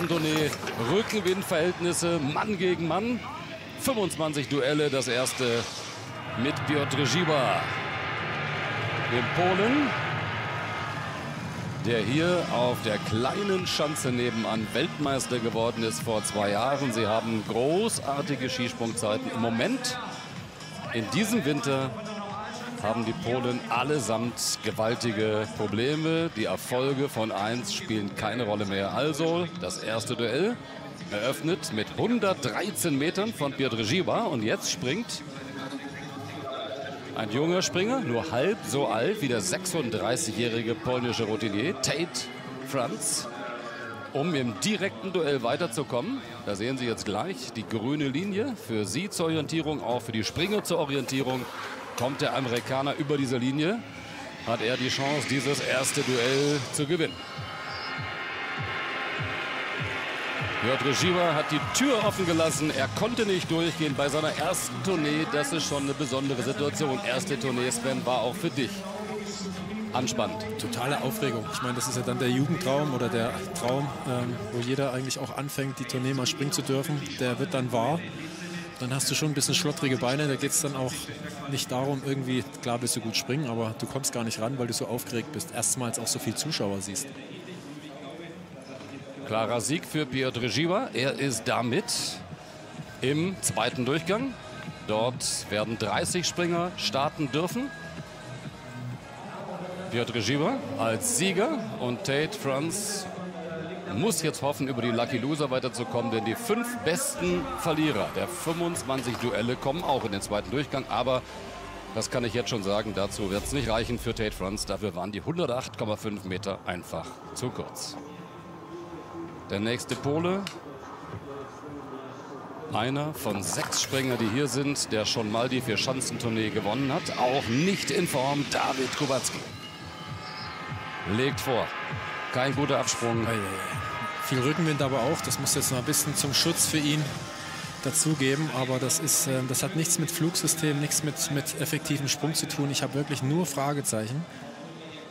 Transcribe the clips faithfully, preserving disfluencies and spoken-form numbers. Vierschanzentournee, Rückgewinnverhältnisse, Mann gegen Mann. fünfundzwanzig Duelle, das erste mit Piotr Giba, dem Polen, der hier auf der kleinen Schanze nebenan Weltmeister geworden ist vor zwei Jahren. Sie haben großartige Skisprungzeiten. Im Moment, in diesem Winter, haben die Polen allesamt gewaltige Probleme. Die Erfolge von eins spielen keine Rolle mehr. Also das erste Duell eröffnet mit hundertdreizehn Metern von Piotr Giba. Und jetzt springt ein junger Springer, nur halb so alt wie der sechsunddreißigjährige polnische Routinier Tadeusz Franz, um im direkten Duell weiterzukommen. Da sehen Sie jetzt gleich die grüne Linie. Für Sie zur Orientierung, auch für die Springer zur Orientierung. Kommt der Amerikaner über diese Linie, hat er die Chance, dieses erste Duell zu gewinnen. Piotr Giba hat die Tür offen gelassen, er konnte nicht durchgehen bei seiner ersten Tournee. Das ist schon eine besondere Situation. Erste Tournee, Sven, war auch für dich anspannend. Totale Aufregung. Ich meine, das ist ja dann der Jugendtraum oder der Traum, ähm, wo jeder eigentlich auch anfängt, die Tournee mal springen zu dürfen. Der wird dann wahr. Dann hast du schon ein bisschen schlottrige Beine. Da geht es dann auch nicht darum, irgendwie, klar willst du gut springen, aber du kommst gar nicht ran, weil du so aufgeregt bist. Erstmals auch so viel Zuschauer siehst. Klarer Sieg für Piotr Giba. Er ist damit im zweiten Durchgang. Dort werden dreißig Springer starten dürfen. Piotr Giba als Sieger und Tadeusz Franz muss jetzt hoffen, über die Lucky Loser weiterzukommen, denn die fünf besten Verlierer der fünfundzwanzig Duelle kommen auch in den zweiten Durchgang. Aber das kann ich jetzt schon sagen, dazu wird es nicht reichen für Tadeusz Franz. Dafür waren die hundertacht Komma fünf Meter einfach zu kurz. Der nächste Pole, einer von sechs Springer, die hier sind, der schon mal die Vierschanzentournee gewonnen hat, auch nicht in Form, David Kubacki. Legt vor. Kein guter Absprung. Hey, viel Rückenwind aber auch. Das muss jetzt noch ein bisschen zum Schutz für ihn dazugeben. Aber das, ist, das hat nichts mit Flugsystem, nichts mit, mit effektivem Sprung zu tun. Ich habe wirklich nur Fragezeichen,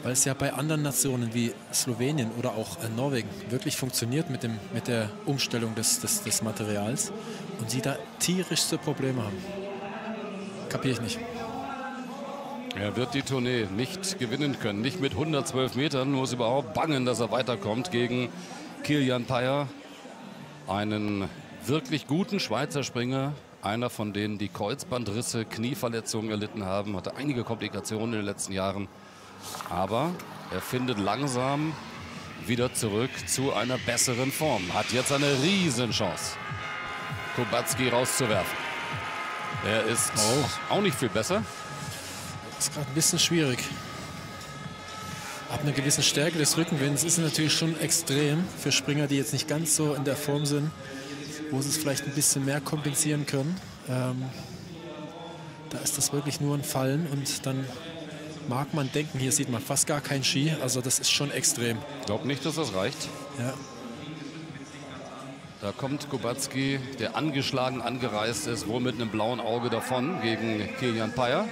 weil es ja bei anderen Nationen wie Slowenien oder auch Norwegen wirklich funktioniert mit, dem, mit der Umstellung des, des, des Materials. Und sie da tierischste Probleme haben. Kapiere ich nicht. Er wird die Tournee nicht gewinnen können, nicht mit hundertzwölf Metern, muss überhaupt bangen, dass er weiterkommt gegen Kilian Peier, einen wirklich guten Schweizer Springer, einer von denen, die Kreuzbandrisse, Knieverletzungen erlitten haben, hatte einige Komplikationen in den letzten Jahren, aber er findet langsam wieder zurück zu einer besseren Form, hat jetzt eine Riesenchance, Kubacki rauszuwerfen. Er ist oh. auch nicht viel besser. Das ist gerade ein bisschen schwierig. Ab einer gewissen Stärke des Rückenwinds ist es natürlich schon extrem für Springer, die jetzt nicht ganz so in der Form sind, wo sie es vielleicht ein bisschen mehr kompensieren können. Ähm, da ist das wirklich nur ein Fallen und dann mag man denken, hier sieht man fast gar keinen Ski. Also das ist schon extrem. Ich glaube nicht, dass das reicht. Ja. Da kommt Kubacki, der angeschlagen angereist ist, wohl mit einem blauen Auge davon gegen Kilian Peier.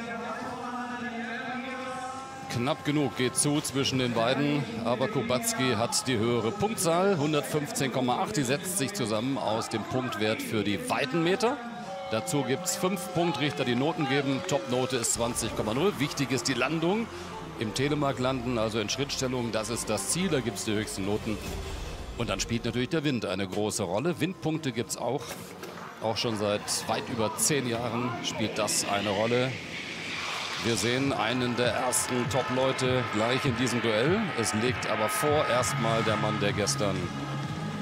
Knapp genug geht zu zwischen den beiden, aber Kubacki hat die höhere Punktzahl, hundertfünfzehn Komma acht. Die setzt sich zusammen aus dem Punktwert für die weiten Meter. Dazu gibt es fünf Punktrichter, die Noten geben. Topnote ist zwanzig Komma null. Wichtig ist die Landung. Im Telemark landen, also in Schrittstellung, das ist das Ziel. Da gibt es die höchsten Noten. Und dann spielt natürlich der Wind eine große Rolle. Windpunkte gibt es auch. Auch schon seit weit über zehn Jahren spielt das eine Rolle. Wir sehen einen der ersten Top-Leute gleich in diesem Duell. Es legt aber vor, erstmal der Mann, der gestern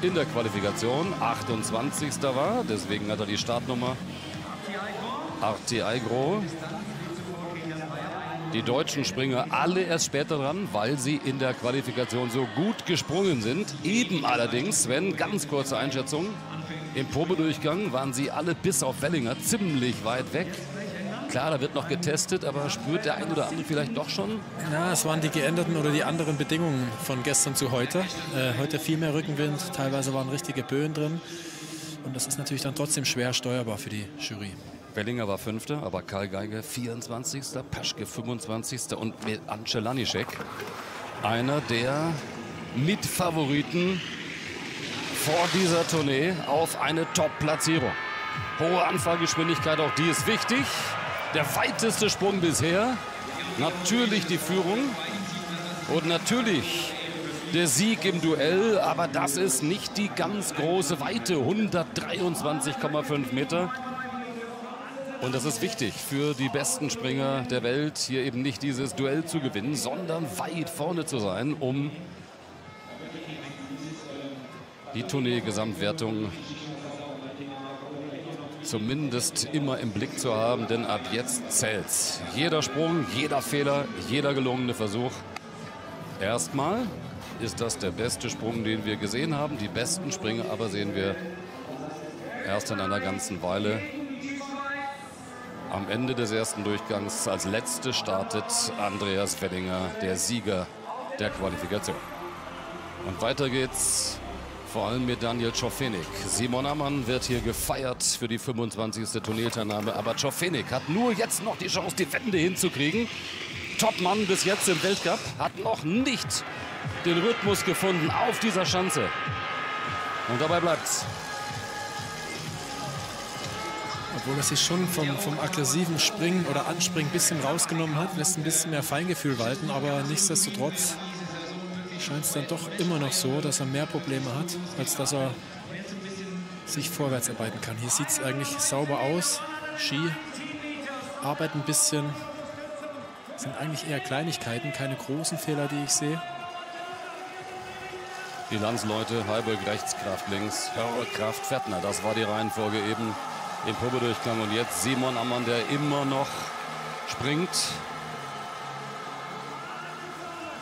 in der Qualifikation achtundzwanzigster war. Deswegen hat er die Startnummer. Arti Aigro. Die deutschen Springer alle erst später dran, weil sie in der Qualifikation so gut gesprungen sind. Eben allerdings, Sven, ganz kurze Einschätzung. Im Probedurchgang waren sie alle bis auf Wellinger ziemlich weit weg. Klar, da wird noch getestet, aber spürt der ein oder andere vielleicht doch schon? Ja, es waren die geänderten oder die anderen Bedingungen von gestern zu heute. Äh, heute viel mehr Rückenwind, teilweise waren richtige Böen drin. Und das ist natürlich dann trotzdem schwer steuerbar für die Jury. Wellinger war Fünfter, aber Karl Geiger vierundzwanzigster, Paschke fünfundzwanzigster und Anže Lanišek, einer der Mitfavoriten vor dieser Tournee auf eine Top-Platzierung. Hohe Anfahrgeschwindigkeit, auch die ist wichtig. Der weiteste Sprung bisher. Natürlich die Führung und natürlich der Sieg im Duell, aber das ist nicht die ganz große Weite, hundertdreiundzwanzig Komma fünf Meter. Und das ist wichtig für die besten Springer der Welt, hier eben nicht dieses Duell zu gewinnen, sondern weit vorne zu sein, um die Tournee-Gesamtwertung zumindest immer im Blick zu haben, denn ab jetzt zählt's. Jeder Sprung, jeder Fehler, jeder gelungene Versuch. Erstmal ist das der beste Sprung, den wir gesehen haben. Die besten Sprünge aber sehen wir erst in einer ganzen Weile. Am Ende des ersten Durchgangs als letzte startet Andreas Wellinger, der Sieger der Qualifikation. Und weiter geht's vor allem mit Daniel Tschofenig. Simon Ammann wird hier gefeiert für die fünfundzwanzigste Turnierteilnahme, aber Tschofenig hat nur jetzt noch die Chance, die Wende hinzukriegen. Topmann bis jetzt im Weltcup, hat noch nicht den Rhythmus gefunden auf dieser Schanze. Und dabei bleibt's. Obwohl das sich schon vom, vom aggressiven Springen oder Anspringen ein bisschen rausgenommen hat, lässt ein bisschen mehr Feingefühl walten, aber nichtsdestotrotz scheint es dann doch immer noch so, dass er mehr Probleme hat, als dass er sich vorwärts arbeiten kann. Hier sieht es eigentlich sauber aus. Ski, Arbeit ein bisschen, sind eigentlich eher Kleinigkeiten, keine großen Fehler, die ich sehe. Die Landsleute, Halböck rechts, Kraft links, Hörl, Kraft, Fettner. Das war die Reihenfolge eben im Probedurchgang. Und jetzt Simon Ammann, der immer noch springt.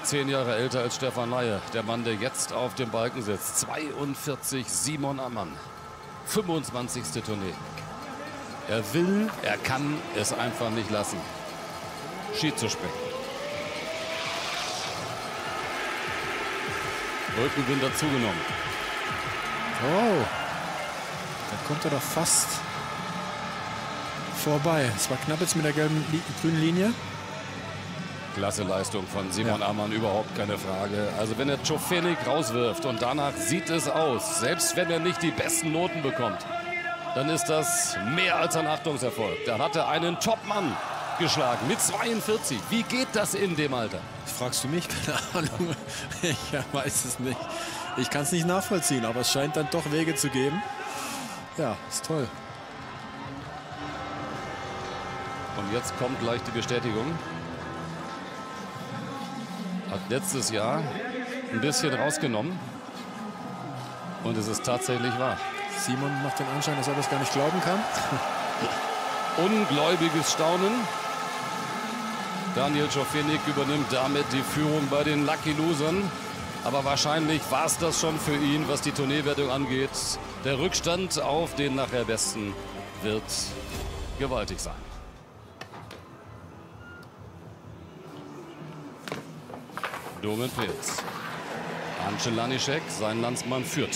Zehn Jahre älter als Stefan Leyhe, der Mann, der jetzt auf dem Balken sitzt. zweiundvierzig, Simon Ammann. fünfundzwanzigste Tournee. Er will, er kann es einfach nicht lassen, Ski zu springen. Rückenwind dazugenommen. Oh, da kommt er doch fast vorbei. Es war knapp jetzt mit der gelben, grünen Linie. Klasse Leistung von Simon ja. Ammann, überhaupt keine Frage. Also wenn er Tschofenig rauswirft und danach sieht es aus, selbst wenn er nicht die besten Noten bekommt, dann ist das mehr als ein Achtungserfolg. Da hat er einen Topmann geschlagen mit zweiundvierzig. Wie geht das in dem Alter? Das fragst du mich? Keine Ahnung. Ich weiß es nicht. Ich kann es nicht nachvollziehen, aber es scheint dann doch Wege zu geben. Ja, ist toll. Und jetzt kommt gleich die Bestätigung. Hat letztes Jahr ein bisschen rausgenommen. Und es ist tatsächlich wahr. Simon macht den Anschein, dass er das gar nicht glauben kann. Ungläubiges Staunen. Daniel Tschofenig übernimmt damit die Führung bei den Lucky Losern. Aber wahrscheinlich war es das schon für ihn, was die Tourneewertung angeht. Der Rückstand auf den nachher Besten wird gewaltig sein. Domen Prevc. Anže Lanišek, sein Landsmann, führt.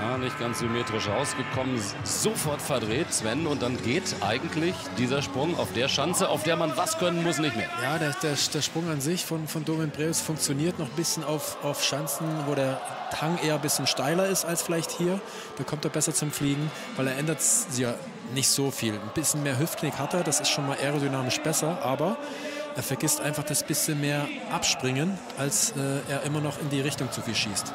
Ja, nicht ganz symmetrisch rausgekommen, sofort verdreht Sven und dann geht eigentlich dieser Sprung auf der Schanze, auf der man was können muss, nicht mehr. Ja, der, der, der Sprung an sich von, von Domen Prevc funktioniert noch ein bisschen auf, auf Schanzen, wo der Hang eher ein bisschen steiler ist als vielleicht hier. Da kommt er besser zum Fliegen, weil er ändert ja nicht so viel. Ein bisschen mehr Hüftknick hat er, das ist schon mal aerodynamisch besser, aber er vergisst einfach das bisschen mehr Abspringen, als äh, er immer noch in die Richtung zu viel schießt.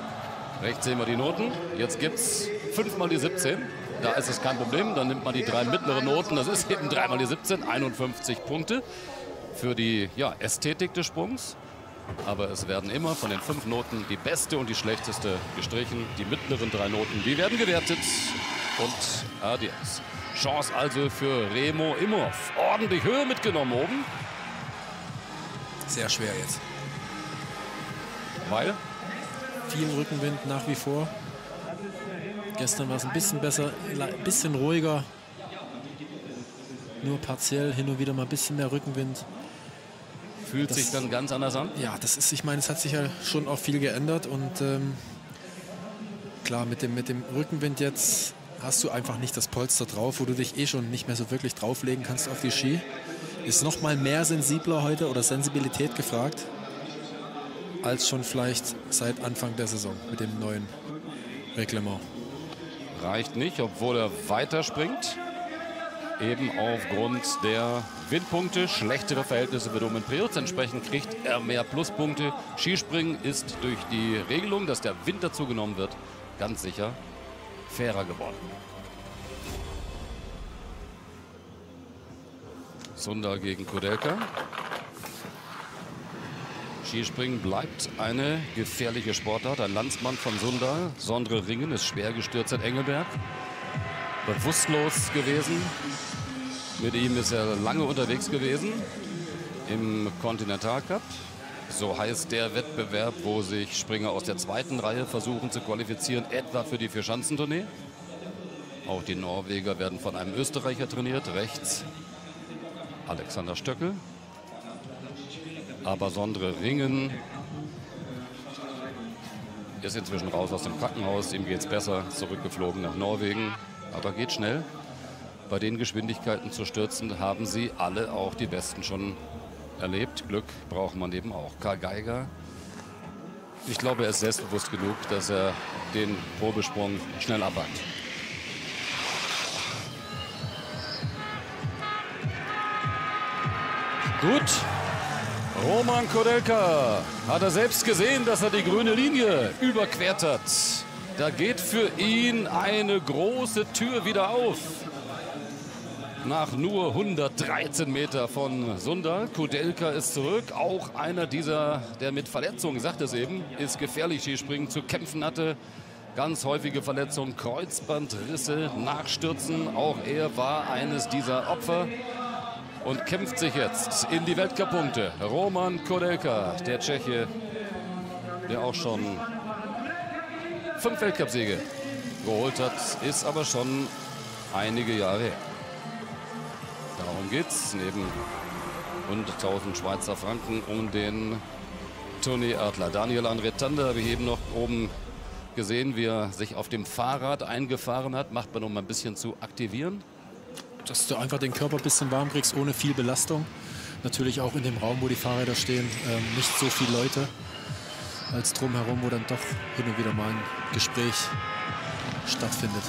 Rechts sehen wir die Noten. Jetzt gibt es fünf mal die siebzehn. Da ist es kein Problem. Dann nimmt man die drei mittleren Noten. Das ist eben drei mal die siebzehn. einundfünfzig Punkte für die ja, Ästhetik des Sprungs. Aber es werden immer von den fünf Noten die beste und die schlechteste gestrichen. Die mittleren drei Noten, die werden gewertet. Und adios. Chance also für Remo Imhoff. Ordentlich Höhe mitgenommen oben. Sehr schwer jetzt. Weil? Viel Rückenwind nach wie vor. Gestern war es ein bisschen besser, ein bisschen ruhiger. Nur partiell, hin und wieder mal ein bisschen mehr Rückenwind. Fühlt das, sich dann ganz anders an? Ja, das ist, ich meine, es hat sich ja schon auch viel geändert. Und ähm, klar, mit dem, mit dem Rückenwind jetzt hast du einfach nicht das Polster drauf, wo du dich eh schon nicht mehr so wirklich drauflegen kannst auf die Ski. Ist noch mal mehr sensibler heute oder Sensibilität gefragt. als schon vielleicht seit Anfang der Saison mit dem neuen Reglement. Reicht nicht, obwohl er weiterspringt. Eben aufgrund der Windpunkte, schlechtere Verhältnisse für Domen Prevc. Entsprechend kriegt er mehr Pluspunkte. Skispringen ist durch die Regelung, dass der Wind dazu genommen wird, ganz sicher fairer geworden. Sondre gegen Koudelka. Skispringen bleibt eine gefährliche Sportart. Ein Landsmann von Sondre, Sondre Ringen, ist schwer gestürzt in Engelberg. Bewusstlos gewesen. Mit ihm ist er lange unterwegs gewesen im Kontinentalcup. So heißt der Wettbewerb, wo sich Springer aus der zweiten Reihe versuchen zu qualifizieren, etwa für die Vierschanzentournee. Auch die Norweger werden von einem Österreicher trainiert. Rechts Alexander Stöckel. Aber Sondre Ringen ist inzwischen raus aus dem Krankenhaus. Ihm geht es besser. Zurückgeflogen nach Norwegen. Aber geht schnell. Bei den Geschwindigkeiten zu stürzen, haben sie alle, auch die Besten, schon erlebt. Glück braucht man eben auch. Karl Geiger, ich glaube, er ist selbstbewusst genug, dass er den Probesprung schnell abwandelt. Gut. Roman Koudelka hat er selbst gesehen, dass er die grüne Linie überquert hat. Da geht für ihn eine große Tür wieder auf. Nach nur hundertdreizehn Meter von Sondre. Koudelka ist zurück. Auch einer dieser, der mit Verletzungen, sagt es eben, ist gefährlich, Skispringen zu kämpfen hatte. Ganz häufige Verletzungen, Kreuzbandrisse, Nachstürzen. Auch er war eines dieser Opfer und kämpft sich jetzt in die Weltcup-Punkte. Roman Koudelka, der Tscheche, der auch schon fünf Weltcupsiege geholt hat, ist aber schon einige Jahre her. Darum geht's, neben hunderttausend Schweizer Franken, um den Tourneeadler. Daniel André Tande habe ich eben noch oben gesehen, wie er sich auf dem Fahrrad eingefahren hat. Macht man, um ein bisschen zu aktivieren. Dass du einfach den Körper ein bisschen warm kriegst, ohne viel Belastung. Natürlich auch in dem Raum, wo die Fahrräder stehen, nicht so viele Leute als drumherum, wo dann doch hin und wieder mal ein Gespräch stattfindet.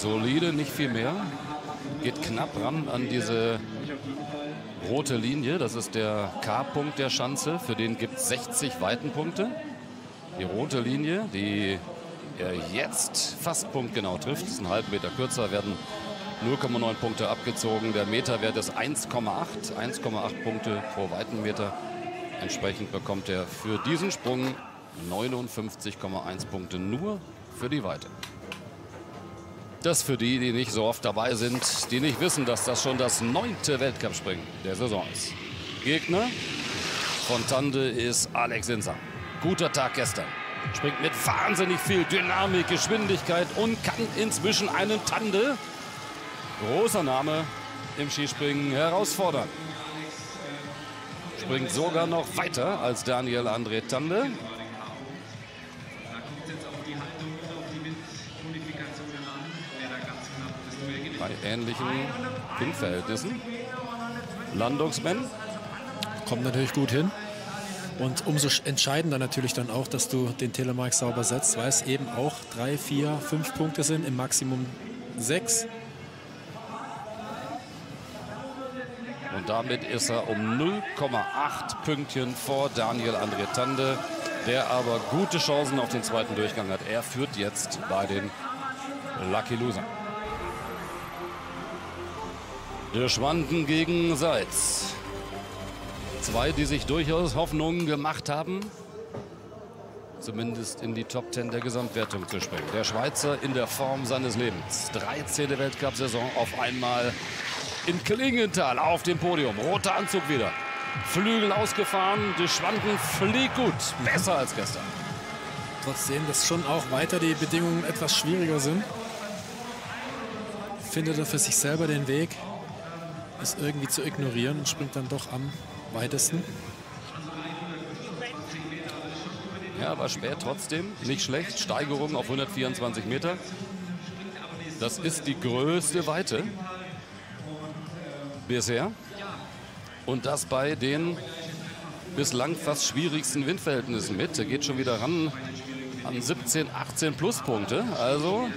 Solide, nicht viel mehr. Geht knapp ran an diese rote Linie. Das ist der K-Punkt der Schanze. Für den gibt es sechzig Weitenpunkte. Die rote Linie, die er jetzt fast punktgenau trifft, ist einen halben Meter kürzer, werden null Komma neun Punkte abgezogen. Der Meterwert ist eins Komma acht Punkte pro Weitenmeter. Entsprechend bekommt er für diesen Sprung neunundfünfzig Komma eins Punkte nur für die Weite. Das für die, die nicht so oft dabei sind, die nicht wissen, dass das schon das neunte Weltcup-Springen der Saison ist. Gegner von Tande ist Alex Insam. Guter Tag gestern. Springt mit wahnsinnig viel Dynamik, Geschwindigkeit und kann inzwischen einen Tande, großer Name im Skispringen, herausfordern. Springt sogar noch weiter als Daniel André Tande. Bei ähnlichen Windverhältnissen. Landungsmann. Kommt natürlich gut hin. Und umso entscheidender natürlich dann auch, dass du den Telemark sauber setzt, weil es eben auch drei, vier, fünf Punkte sind, im Maximum sechs. Und damit ist er um null Komma acht Pünktchen vor Daniel André Tande, der aber gute Chancen auf den zweiten Durchgang hat. Er führt jetzt bei den Lucky Loser. Deschwanden gegen Seitz. Zwei, die sich durchaus Hoffnungen gemacht haben, zumindest in die Top zehn der Gesamtwertung zu springen. Der Schweizer in der Form seines Lebens. dreizehnte Weltcup-Saison auf einmal in Klingenthal auf dem Podium. Roter Anzug wieder. Flügel ausgefahren. Deschwanden fliegt gut. Besser als gestern. Trotzdem, dass schon auch weiter die Bedingungen etwas schwieriger sind. Findet er für sich selber den Weg, ist irgendwie zu ignorieren und springt dann doch am weitesten. Ja, war schwer trotzdem. Nicht schlecht. Steigerung auf hundertvierundzwanzig Meter. Das ist die größte Weite bisher. Und das bei den bislang fast schwierigsten Windverhältnissen mit. Er geht schon wieder ran an siebzehn, achtzehn Pluspunkte. Also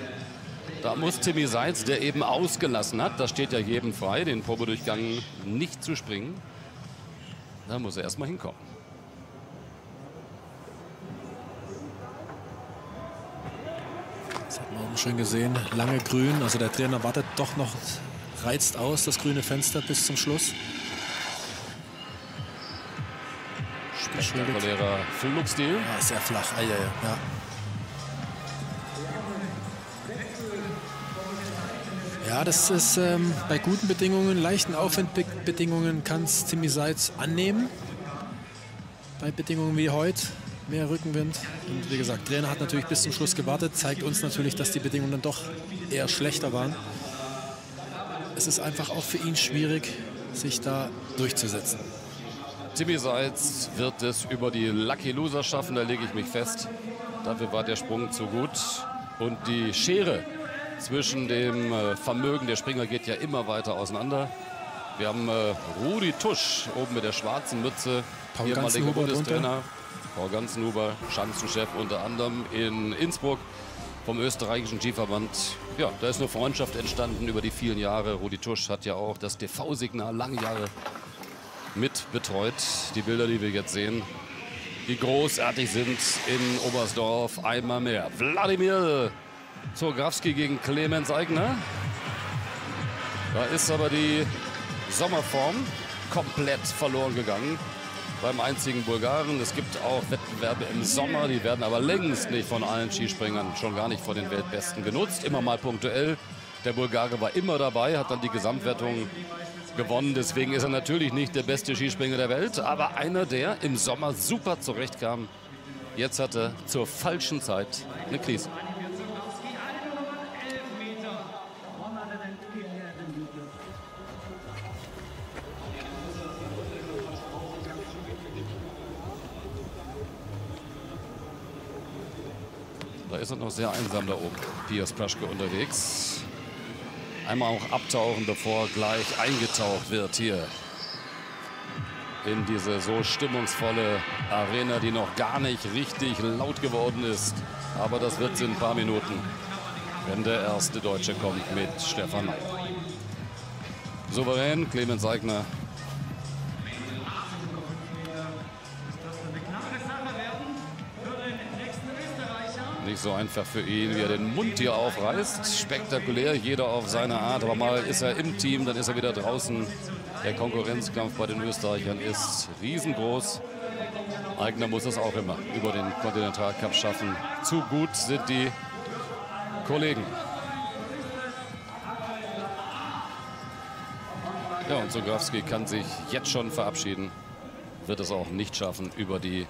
da muss Timi Zajc, der eben ausgelassen hat, das steht ja jedem frei, den Probedurchgang nicht zu springen, da muss er erstmal hinkommen. Das hat man oben schön gesehen, lange grün, also der Trainer wartet doch noch, reizt aus das grüne Fenster bis zum Schluss. Spektakulärer Flugstil. Ja, sehr flach. Ah, ja, ja. Ja. Ja, das ist ähm, bei guten Bedingungen, leichten Aufwindbedingungen kann es Timi Zajc annehmen. Bei Bedingungen wie heute, mehr Rückenwind. Und wie gesagt, Trainer hat natürlich bis zum Schluss gewartet, zeigt uns natürlich, dass die Bedingungen dann doch eher schlechter waren. Es ist einfach auch für ihn schwierig, sich da durchzusetzen. Timi Zajc wird es über die Lucky Loser schaffen, da lege ich mich fest. Dafür war der Sprung zu gut. Und die Schere zwischen dem Vermögen der Springer geht ja immer weiter auseinander. Wir haben äh, Rudi Tusch oben mit der schwarzen Mütze, ehemaliger Bundestrainer, Paul Ganzenhuber, Schanzenchef unter anderem in Innsbruck vom österreichischen Skiverband. Ja, da ist eine Freundschaft entstanden über die vielen Jahre. Rudi Tusch hat ja auch das T V-Signal lange Jahre mit betreut. Die Bilder, die wir jetzt sehen, die großartig sind in Oberstdorf einmal mehr. Wladimir Zurgrawski gegen Clemens Aigner. Da ist aber die Sommerform komplett verloren gegangen beim einzigen Bulgaren. Es gibt auch Wettbewerbe im Sommer, die werden aber längst nicht von allen Skispringern, schon gar nicht von den Weltbesten genutzt. Immer mal punktuell. Der Bulgare war immer dabei, hat dann die Gesamtwertung gewonnen. Deswegen ist er natürlich nicht der beste Skispringer der Welt, aber einer, der im Sommer super zurechtkam. Jetzt hat er zur falschen Zeit eine Krise. Da ist er noch sehr einsam da oben, Pius Paschke unterwegs. Einmal auch abtauchen, bevor gleich eingetaucht wird hier in diese so stimmungsvolle Arena, die noch gar nicht richtig laut geworden ist. Aber das wird in ein paar Minuten, wenn der erste Deutsche kommt mit Stefan Leyhe. Souverän, Clemens Aigner. Nicht so einfach für ihn, wie er den Mund hier aufreißt. Spektakulär, jeder auf seine Art. Aber mal ist er im Team, dann ist er wieder draußen. Der Konkurrenzkampf bei den Österreichern ist riesengroß. Aigner muss es auch immer über den Kontinentalcup schaffen. Zu gut sind die Kollegen. Ja, und Zurgrawski kann sich jetzt schon verabschieden. Wird es auch nicht schaffen über die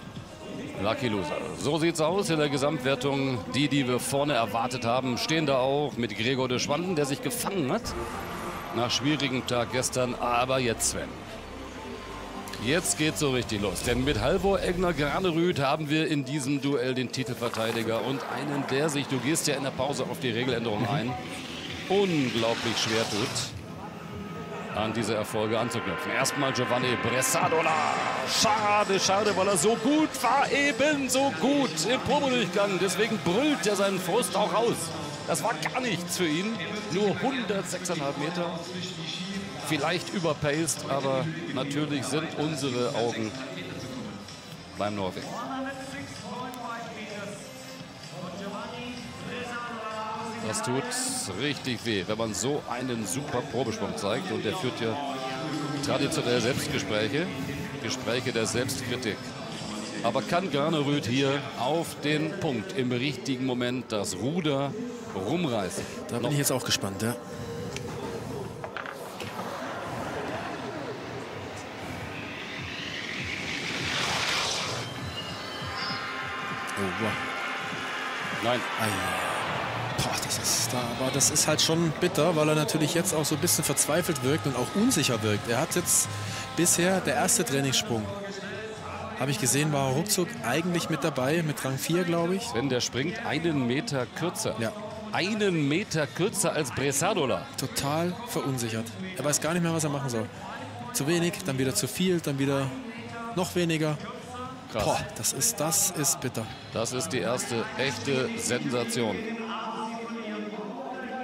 Lucky Loser. So sieht's aus in der Gesamtwertung. Die, die wir vorne erwartet haben, stehen da auch mit Gregor Deschwanden, der sich gefangen hat nach schwierigem Tag gestern. Aber jetzt, Sven, jetzt geht's so richtig los. Denn mit Halvor Egner Granerud haben wir in diesem Duell den Titelverteidiger und einen, der sich, du gehst ja in der Pause auf die Regeländerung ein, unglaublich schwer tut, an diese Erfolge anzuknüpfen. Erstmal Giovanni Bressadola. Schade, schade, weil er so gut war, ebenso gut im Probedurchgang. Deswegen brüllt er seinen Frust auch raus. Das war gar nichts für ihn. Nur hundertsechs Komma fünf Meter. Vielleicht überpaced, aber natürlich sind unsere Augen beim Norwegen. Das tut richtig weh, wenn man so einen super Probesprung zeigt. Und der führt ja traditionell Selbstgespräche. Gespräche der Selbstkritik. Aber kann Granerud hier auf den Punkt im richtigen Moment das Ruder rumreißen? Da bin Noch. ich jetzt auch gespannt, ja. Oh, wow. Nein. Boah, das ist da, aber das ist halt schon bitter, weil er natürlich jetzt auch so ein bisschen verzweifelt wirkt und auch unsicher wirkt. Er hat jetzt bisher der erste Trainingssprung, habe ich gesehen, war ruckzuck eigentlich mit dabei, mit Rang vier, glaube ich. Wenn der springt einen Meter kürzer. Ja. einen Meter kürzer als Bressadola. Total verunsichert. Er weiß gar nicht mehr, was er machen soll. Zu wenig, dann wieder zu viel, dann wieder noch weniger. Krass. Boah, das ist, das ist bitter. Das ist die erste echte Sensation.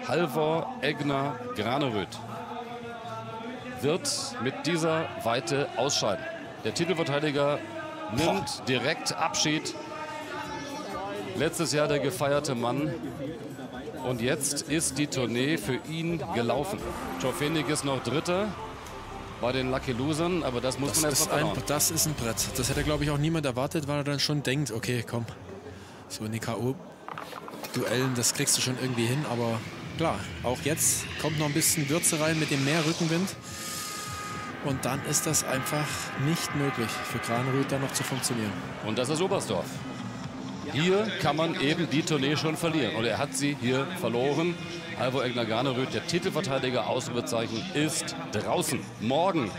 Halvor Egner Granerud wird mit dieser Weite ausscheiden. Der Titelverteidiger nimmt Boah. direkt Abschied. Letztes Jahr der gefeierte Mann. Und jetzt ist die Tournee für ihn gelaufen. Tschofenig ist noch Dritter bei den Lucky Losern, aber das muss das man erst mal ein, Das ist ein Brett. Das hätte, glaube ich, auch niemand erwartet, weil er dann schon denkt, okay, komm, so in die K O-Duellen, das kriegst du schon irgendwie hin. Aber klar, auch jetzt kommt noch ein bisschen Würze rein mit dem Mehrrückenwind. Und dann ist das einfach nicht möglich, für Granerud dann noch zu funktionieren. Und das ist Oberstdorf. Hier kann man eben die Tournee schon verlieren. Und er hat sie hier verloren. Halvor Egner Granerud, der Titelverteidiger, Ausrufezeichen, ist draußen. Morgen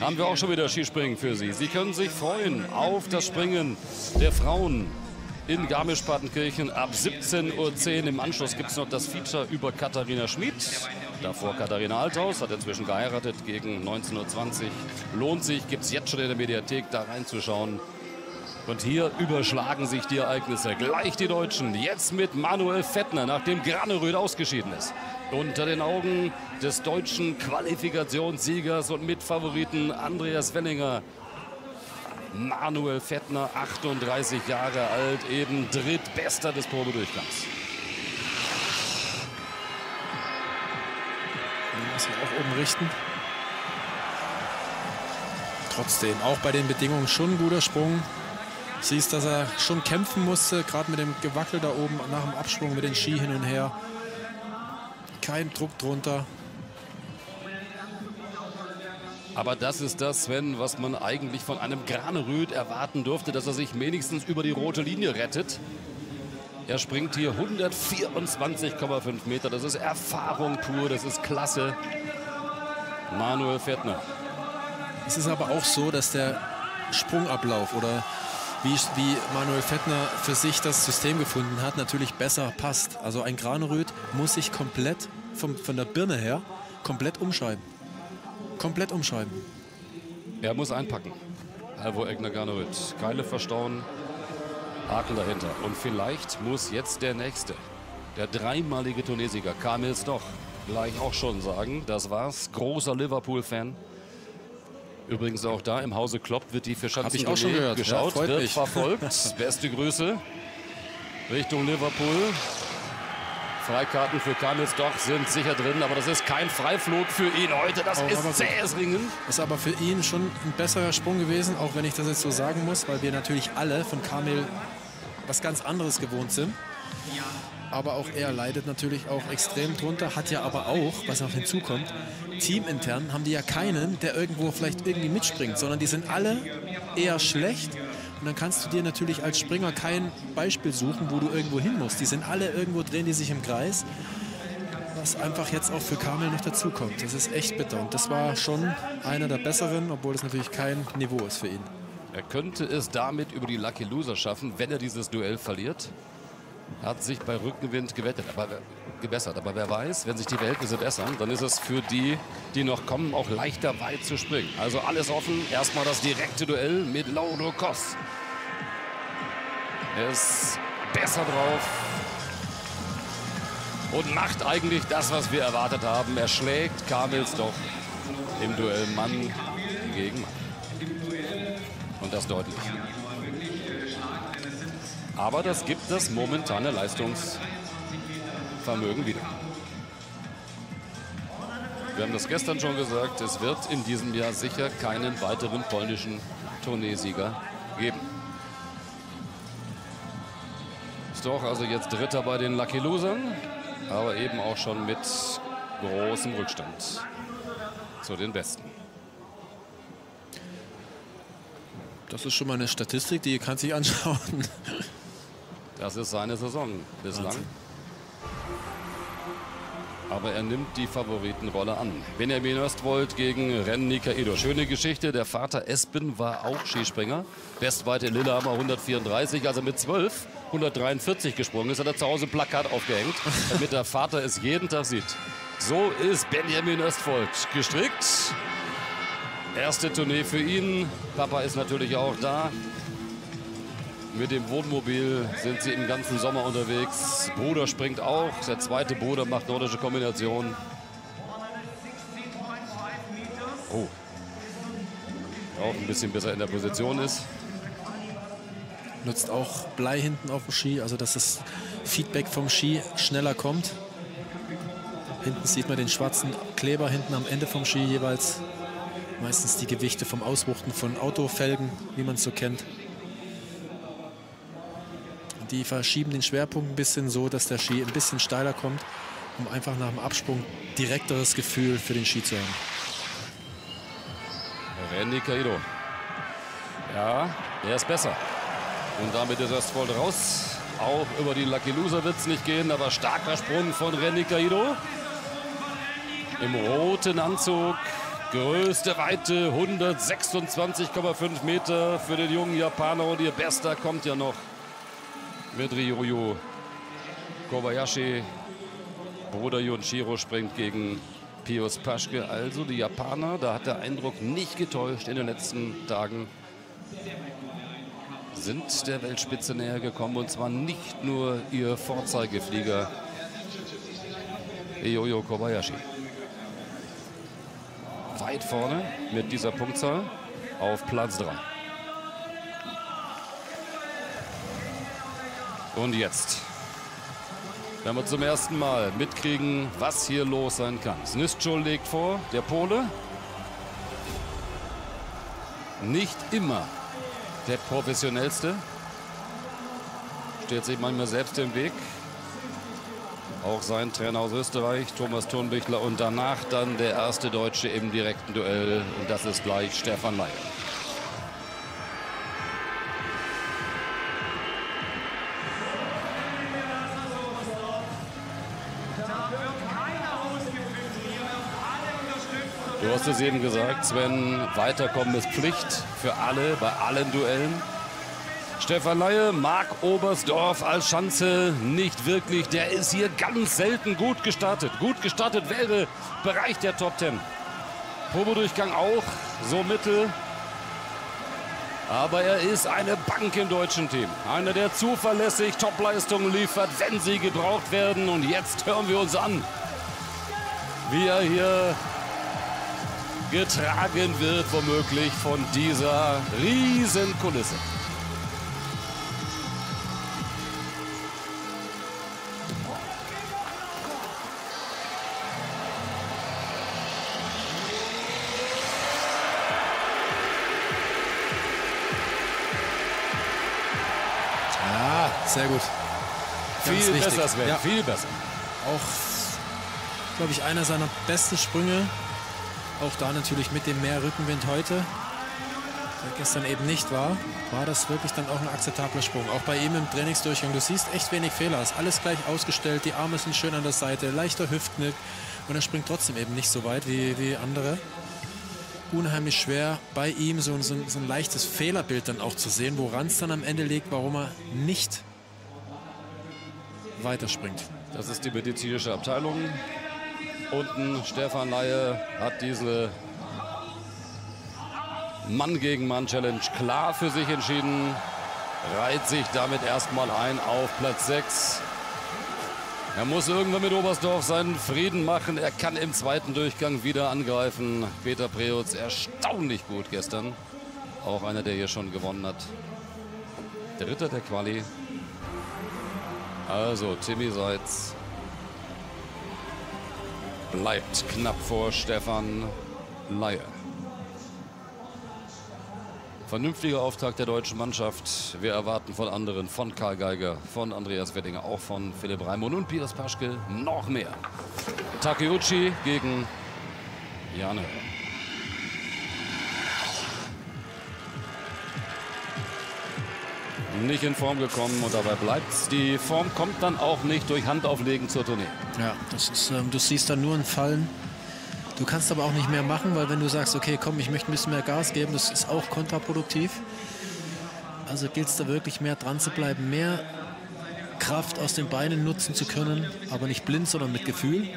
haben wir auch schon wieder Skispringen für Sie. Sie können sich freuen auf das Springen der Frauen in Garmisch-Partenkirchen ab siebzehn Uhr zehn. Im Anschluss gibt es noch das Feature über Katharina Schmid. Davor Katharina Althaus, hat inzwischen geheiratet, gegen neunzehn Uhr zwanzig. Lohnt sich, gibt es jetzt schon in der Mediathek, da reinzuschauen. Und hier überschlagen sich die Ereignisse. Gleich die Deutschen, jetzt mit Manuel Fettner, nachdem Granerud ausgeschieden ist. Unter den Augen des deutschen Qualifikationssiegers und Mitfavoriten Andreas Wellinger. Manuel Fettner, achtunddreißig Jahre alt, eben drittbester des Probedurchgangs. Den müssen wir auch oben richten. Trotzdem, auch bei den Bedingungen schon ein guter Sprung. Siehst, dass er schon kämpfen musste, gerade mit dem Gewackel da oben nach dem Absprung mit den Ski hin und her. Kein Druck drunter. Aber das ist das, Sven, was man eigentlich von einem Granerud erwarten dürfte, dass er sich wenigstens über die rote Linie rettet. Er springt hier hundertvierundzwanzig Komma fünf Meter. Das ist Erfahrung pur, das ist klasse. Manuel Fettner. Es ist aber auch so, dass der Sprungablauf oder Wie, wie Manuel Fettner für sich das System gefunden hat, natürlich besser passt. Also ein Granerud muss sich komplett vom, von der Birne her komplett umschreiben. Komplett umschreiben. Er muss einpacken. Halvor Egner Granerud. Keile verstauen, Haken dahinter. Und vielleicht muss jetzt der Nächste, der dreimalige Tunesieger, Kamil Stoch, gleich auch schon sagen, das war's. Großer Liverpool-Fan. Übrigens auch da im Hause Klopp wird die Vierschanzentournee geschaut, ja, wird mich. verfolgt. Beste Grüße Richtung Liverpool. Freikarten für Kamil Stoch sind sicher drin, aber das ist kein Freiflug für ihn heute. Das auch ist zähes Ringen. Ist aber für ihn schon ein besserer Sprung gewesen, auch wenn ich das jetzt so sagen muss, weil wir natürlich alle von Kamil was ganz anderes gewohnt sind. Aber auch er leidet natürlich auch extrem drunter, hat ja aber auch, was noch hinzukommt, teamintern haben die ja keinen, der irgendwo vielleicht irgendwie mitspringt, sondern die sind alle eher schlecht. Und dann kannst du dir natürlich als Springer kein Beispiel suchen, wo du irgendwo hin musst. Die sind alle irgendwo, drehen die sich im Kreis, was einfach jetzt auch für Kamil noch dazukommt. Das ist echt bitter. Und das war schon einer der Besseren, obwohl es natürlich kein Niveau ist für ihn. Er könnte es damit über die Lucky Loser schaffen, wenn er dieses Duell verliert. Hat sich bei Rückenwind gewettet, aber, gebessert. Aber wer weiß, wenn sich die Verhältnisse bessern, dann ist es für die, die noch kommen, auch leichter weit zu springen. Also alles offen. Erstmal das direkte Duell mit Lauro Kos. Er ist besser drauf und macht eigentlich das, was wir erwartet haben. Er schlägt Kamil Stoch im Duell Mann gegen Mann. Und das deutlich. Aber das gibt das momentane Leistungsvermögen wieder. Wir haben das gestern schon gesagt, es wird in diesem Jahr sicher keinen weiteren polnischen Tourneesieger geben. Stoch also jetzt Dritter bei den Lucky Losern, aber eben auch schon mit großem Rückstand zu den Besten. Das ist schon mal eine Statistik, die kann sich anschauen. Das ist seine Saison bislang. Wahnsinn. Aber er nimmt die Favoritenrolle an. Benjamin Östwold gegen Ren Nikaido. Schöne Geschichte, der Vater Espen war auch Skispringer. Bestweite in Lillehammer hundertvierunddreißig, also mit zwölf hundertdreiundvierzig gesprungen ist, hat er zu Hause ein Plakat aufgehängt, damit der Vater es jeden Tag sieht. So ist Benjamin Östfold gestrickt. Erste Tournee für ihn. Papa ist natürlich auch da. Mit dem Wohnmobil sind sie im ganzen Sommer unterwegs. Bruder springt auch. Der zweite Bruder macht nordische Kombination. Oh. Auch ein bisschen besser in der Position ist. Nutzt auch Blei hinten auf dem Ski, also dass das Feedback vom Ski schneller kommt. Hinten sieht man den schwarzen Kleber hinten am Ende vom Ski jeweils. Meistens die Gewichte vom Auswuchten von Autofelgen, wie man es so kennt. Die verschieben den Schwerpunkt ein bisschen so, dass der Ski ein bisschen steiler kommt, um einfach nach dem Absprung direkteres Gefühl für den Ski zu haben. Ren Nikaido. Ja, er ist besser. Und damit ist Östfold raus. Auch über die Lucky Loser wird es nicht gehen, aber starker Sprung von Ren Nikaido. Im roten Anzug. Größte Weite, hundertsechsundzwanzig Komma fünf Meter für den jungen Japaner. Und ihr Bester kommt ja noch mit Ryōyū Kobayashi. Bruder Junshiro springt gegen Pius Paschke. Also die Japaner, da hat der Eindruck nicht getäuscht in den letzten Tagen, sind der Weltspitze näher gekommen. Und zwar nicht nur ihr Vorzeigeflieger Ryōyū Kobayashi. Weit vorne mit dieser Punktzahl auf Platz drei. Und jetzt werden wir zum ersten Mal mitkriegen, was hier los sein kann. Sniszczo legt vor, der Pole. Nicht immer der professionellste. Steht sich manchmal selbst im Weg. Auch sein Trainer aus Österreich, Thomas Thurnbichler. Und danach dann der erste Deutsche im direkten Duell. Und das ist gleich Stefan Leyhe. Du hast es eben gesagt, Sven, Weiterkommen ist Pflicht für alle, bei allen Duellen. Stefan Leyhe mag Oberstdorf als Schanze nicht wirklich. Der ist hier ganz selten gut gestartet. Gut gestartet wäre Bereich der Top Ten. Probedurchgang auch, so mittel. Aber er ist eine Bank im deutschen Team. Einer, der zuverlässig Topleistungen liefert, wenn sie gebraucht werden. Und jetzt hören wir uns an, wie er hier getragen wird, womöglich von dieser riesen Kulisse. Sehr gut. Ganz viel wichtig. Besser, Sven. Ja. Viel besser. Auch, glaube ich, einer seiner besten Sprünge. Auch da natürlich mit dem mehr Rückenwind heute, der gestern eben nicht war, war das wirklich dann auch ein akzeptabler Sprung. Auch bei ihm im Trainingsdurchgang. Du siehst echt wenig Fehler. Ist alles gleich ausgestellt. Die Arme sind schön an der Seite. Leichter Hüftknick. Und er springt trotzdem eben nicht so weit wie, wie andere. Unheimlich schwer bei ihm so, so, so ein leichtes Fehlerbild dann auch zu sehen, woran es dann am Ende liegt, warum er nicht weiterspringt. Das ist die medizinische Abteilung. Unten Stefan Leyhe hat diese Mann-gegen-Mann-Challenge klar für sich entschieden. Reiht sich damit erstmal ein auf Platz sechs. Er muss irgendwann mit Oberstdorf seinen Frieden machen. Er kann im zweiten Durchgang wieder angreifen. Peter Preutz erstaunlich gut gestern. Auch einer, der hier schon gewonnen hat. Dritter der Quali. Also Timi Zajc bleibt knapp vor Stefan Leyhe. Vernünftiger Auftakt der deutschen Mannschaft. Wir erwarten von anderen, von Karl Geiger, von Andreas Wellinger, auch von Philipp Raimund und Pius Paschke noch mehr. Takeuchi gegen Jan Hörl. Nicht in Form gekommen und dabei bleibt's. Die Form kommt dann auch nicht durch Handauflegen zur Tournee. Ja, das ist, ähm, du siehst dann nur ein Fallen. Du kannst aber auch nicht mehr machen, weil wenn du sagst, okay, komm, ich möchte ein bisschen mehr Gas geben, das ist auch kontraproduktiv. Also gilt es da wirklich mehr dran zu bleiben, mehr Kraft aus den Beinen nutzen zu können, aber nicht blind, sondern mit Gefühl.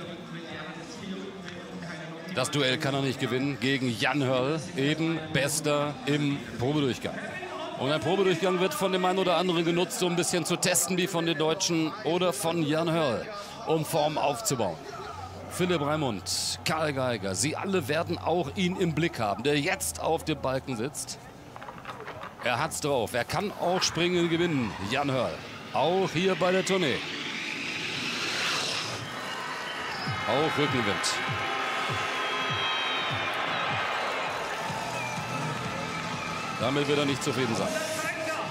Das Duell kann er nicht gewinnen gegen Jan Hörl, eben Bester im Probedurchgang. Und ein Probedurchgang wird von dem einen oder anderen genutzt, um ein bisschen zu testen, wie von den Deutschen oder von Jan Hörl, um Form aufzubauen. Philipp Raimund, Karl Geiger, sie alle werden auch ihn im Blick haben, der jetzt auf dem Balken sitzt. Er hat's drauf, er kann auch springen gewinnen, Jan Hörl, auch hier bei der Tournee. Auch Rückenwind. Damit wird er nicht zufrieden sein.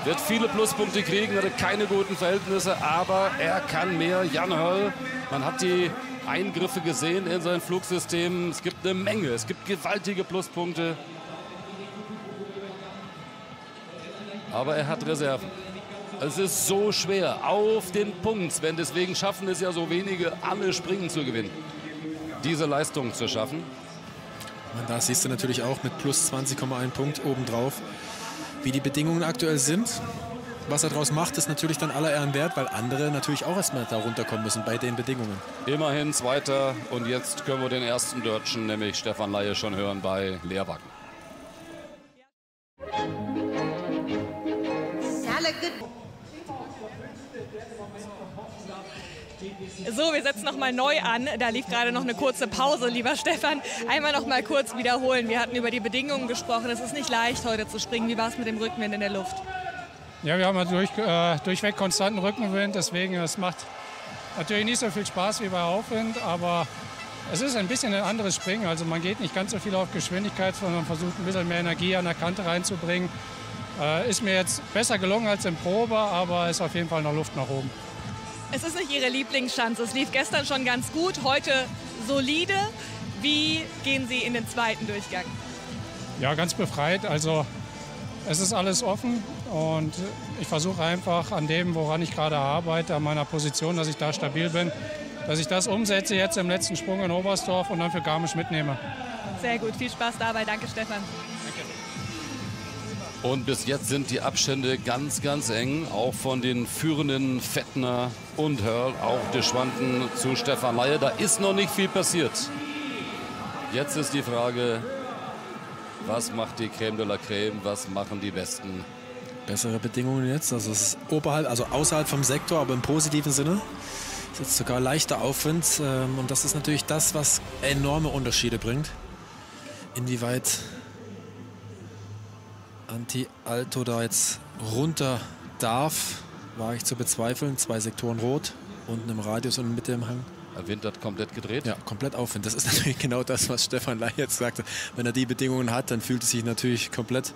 Wird viele Pluspunkte kriegen, hatte keine guten Verhältnisse, aber er kann mehr. Jan Hörl, man hat die Eingriffe gesehen in sein Flugsystem. Es gibt eine Menge, es gibt gewaltige Pluspunkte. Aber er hat Reserven. Es ist so schwer, auf den Punkt, wenn deswegen schaffen es ja so wenige, alle Springen zu gewinnen. Diese Leistung zu schaffen. Und da siehst du natürlich auch mit plus zwanzig Komma eins Punkt obendrauf, wie die Bedingungen aktuell sind. Was er daraus macht, ist natürlich dann aller Ehren wert, weil andere natürlich auch erstmal da runterkommen müssen bei den Bedingungen. Immerhin Zweiter, und jetzt können wir den ersten Deutschen, nämlich Stefan Leyhe, schon hören bei Leerwagen. So, wir setzen noch mal neu an. Da lief gerade noch eine kurze Pause, lieber Stefan. Einmal noch mal kurz wiederholen. Wir hatten über die Bedingungen gesprochen. Es ist nicht leicht, heute zu springen. Wie war es mit dem Rückenwind in der Luft? Ja, wir haben ja durch, äh, durchweg konstanten Rückenwind. Deswegen, es macht natürlich nicht so viel Spaß wie bei Aufwind. Aber es ist ein bisschen ein anderes Springen. Also man geht nicht ganz so viel auf Geschwindigkeit, sondern versucht ein bisschen mehr Energie an der Kante reinzubringen. Äh, ist mir jetzt besser gelungen als im Probe, aber ist auf jeden Fall noch Luft nach oben. Es ist nicht Ihre Lieblingsschanze. Es lief gestern schon ganz gut, heute solide. Wie gehen Sie in den zweiten Durchgang? Ja, ganz befreit. Also es ist alles offen und ich versuche einfach an dem, woran ich gerade arbeite, an meiner Position, dass ich da stabil bin, dass ich das umsetze jetzt im letzten Sprung in Oberstdorf und dann für Garmisch mitnehme. Sehr gut, viel Spaß dabei. Danke, Stefan. Und bis jetzt sind die Abstände ganz, ganz eng, auch von den führenden Fettner und Hörl, auch Deschwanden zu Stefan Leyhe. Da ist noch nicht viel passiert. Jetzt ist die Frage, was macht die Creme de la Creme, was machen die Besten? Bessere Bedingungen jetzt, also es ist oberhalb, also außerhalb vom Sektor, aber im positiven Sinne. Es ist sogar leichter Aufwind, und das ist natürlich das, was enorme Unterschiede bringt. Inwieweit Anti-Alto da jetzt runter darf, war ich zu bezweifeln. Zwei Sektoren rot, unten im Radius und Mitte im Hang. Der Wind hat komplett gedreht? Ja, komplett Aufwind. Das ist natürlich genau das, was Stefan Leyhe jetzt sagte. Wenn er die Bedingungen hat, dann fühlt es sich natürlich komplett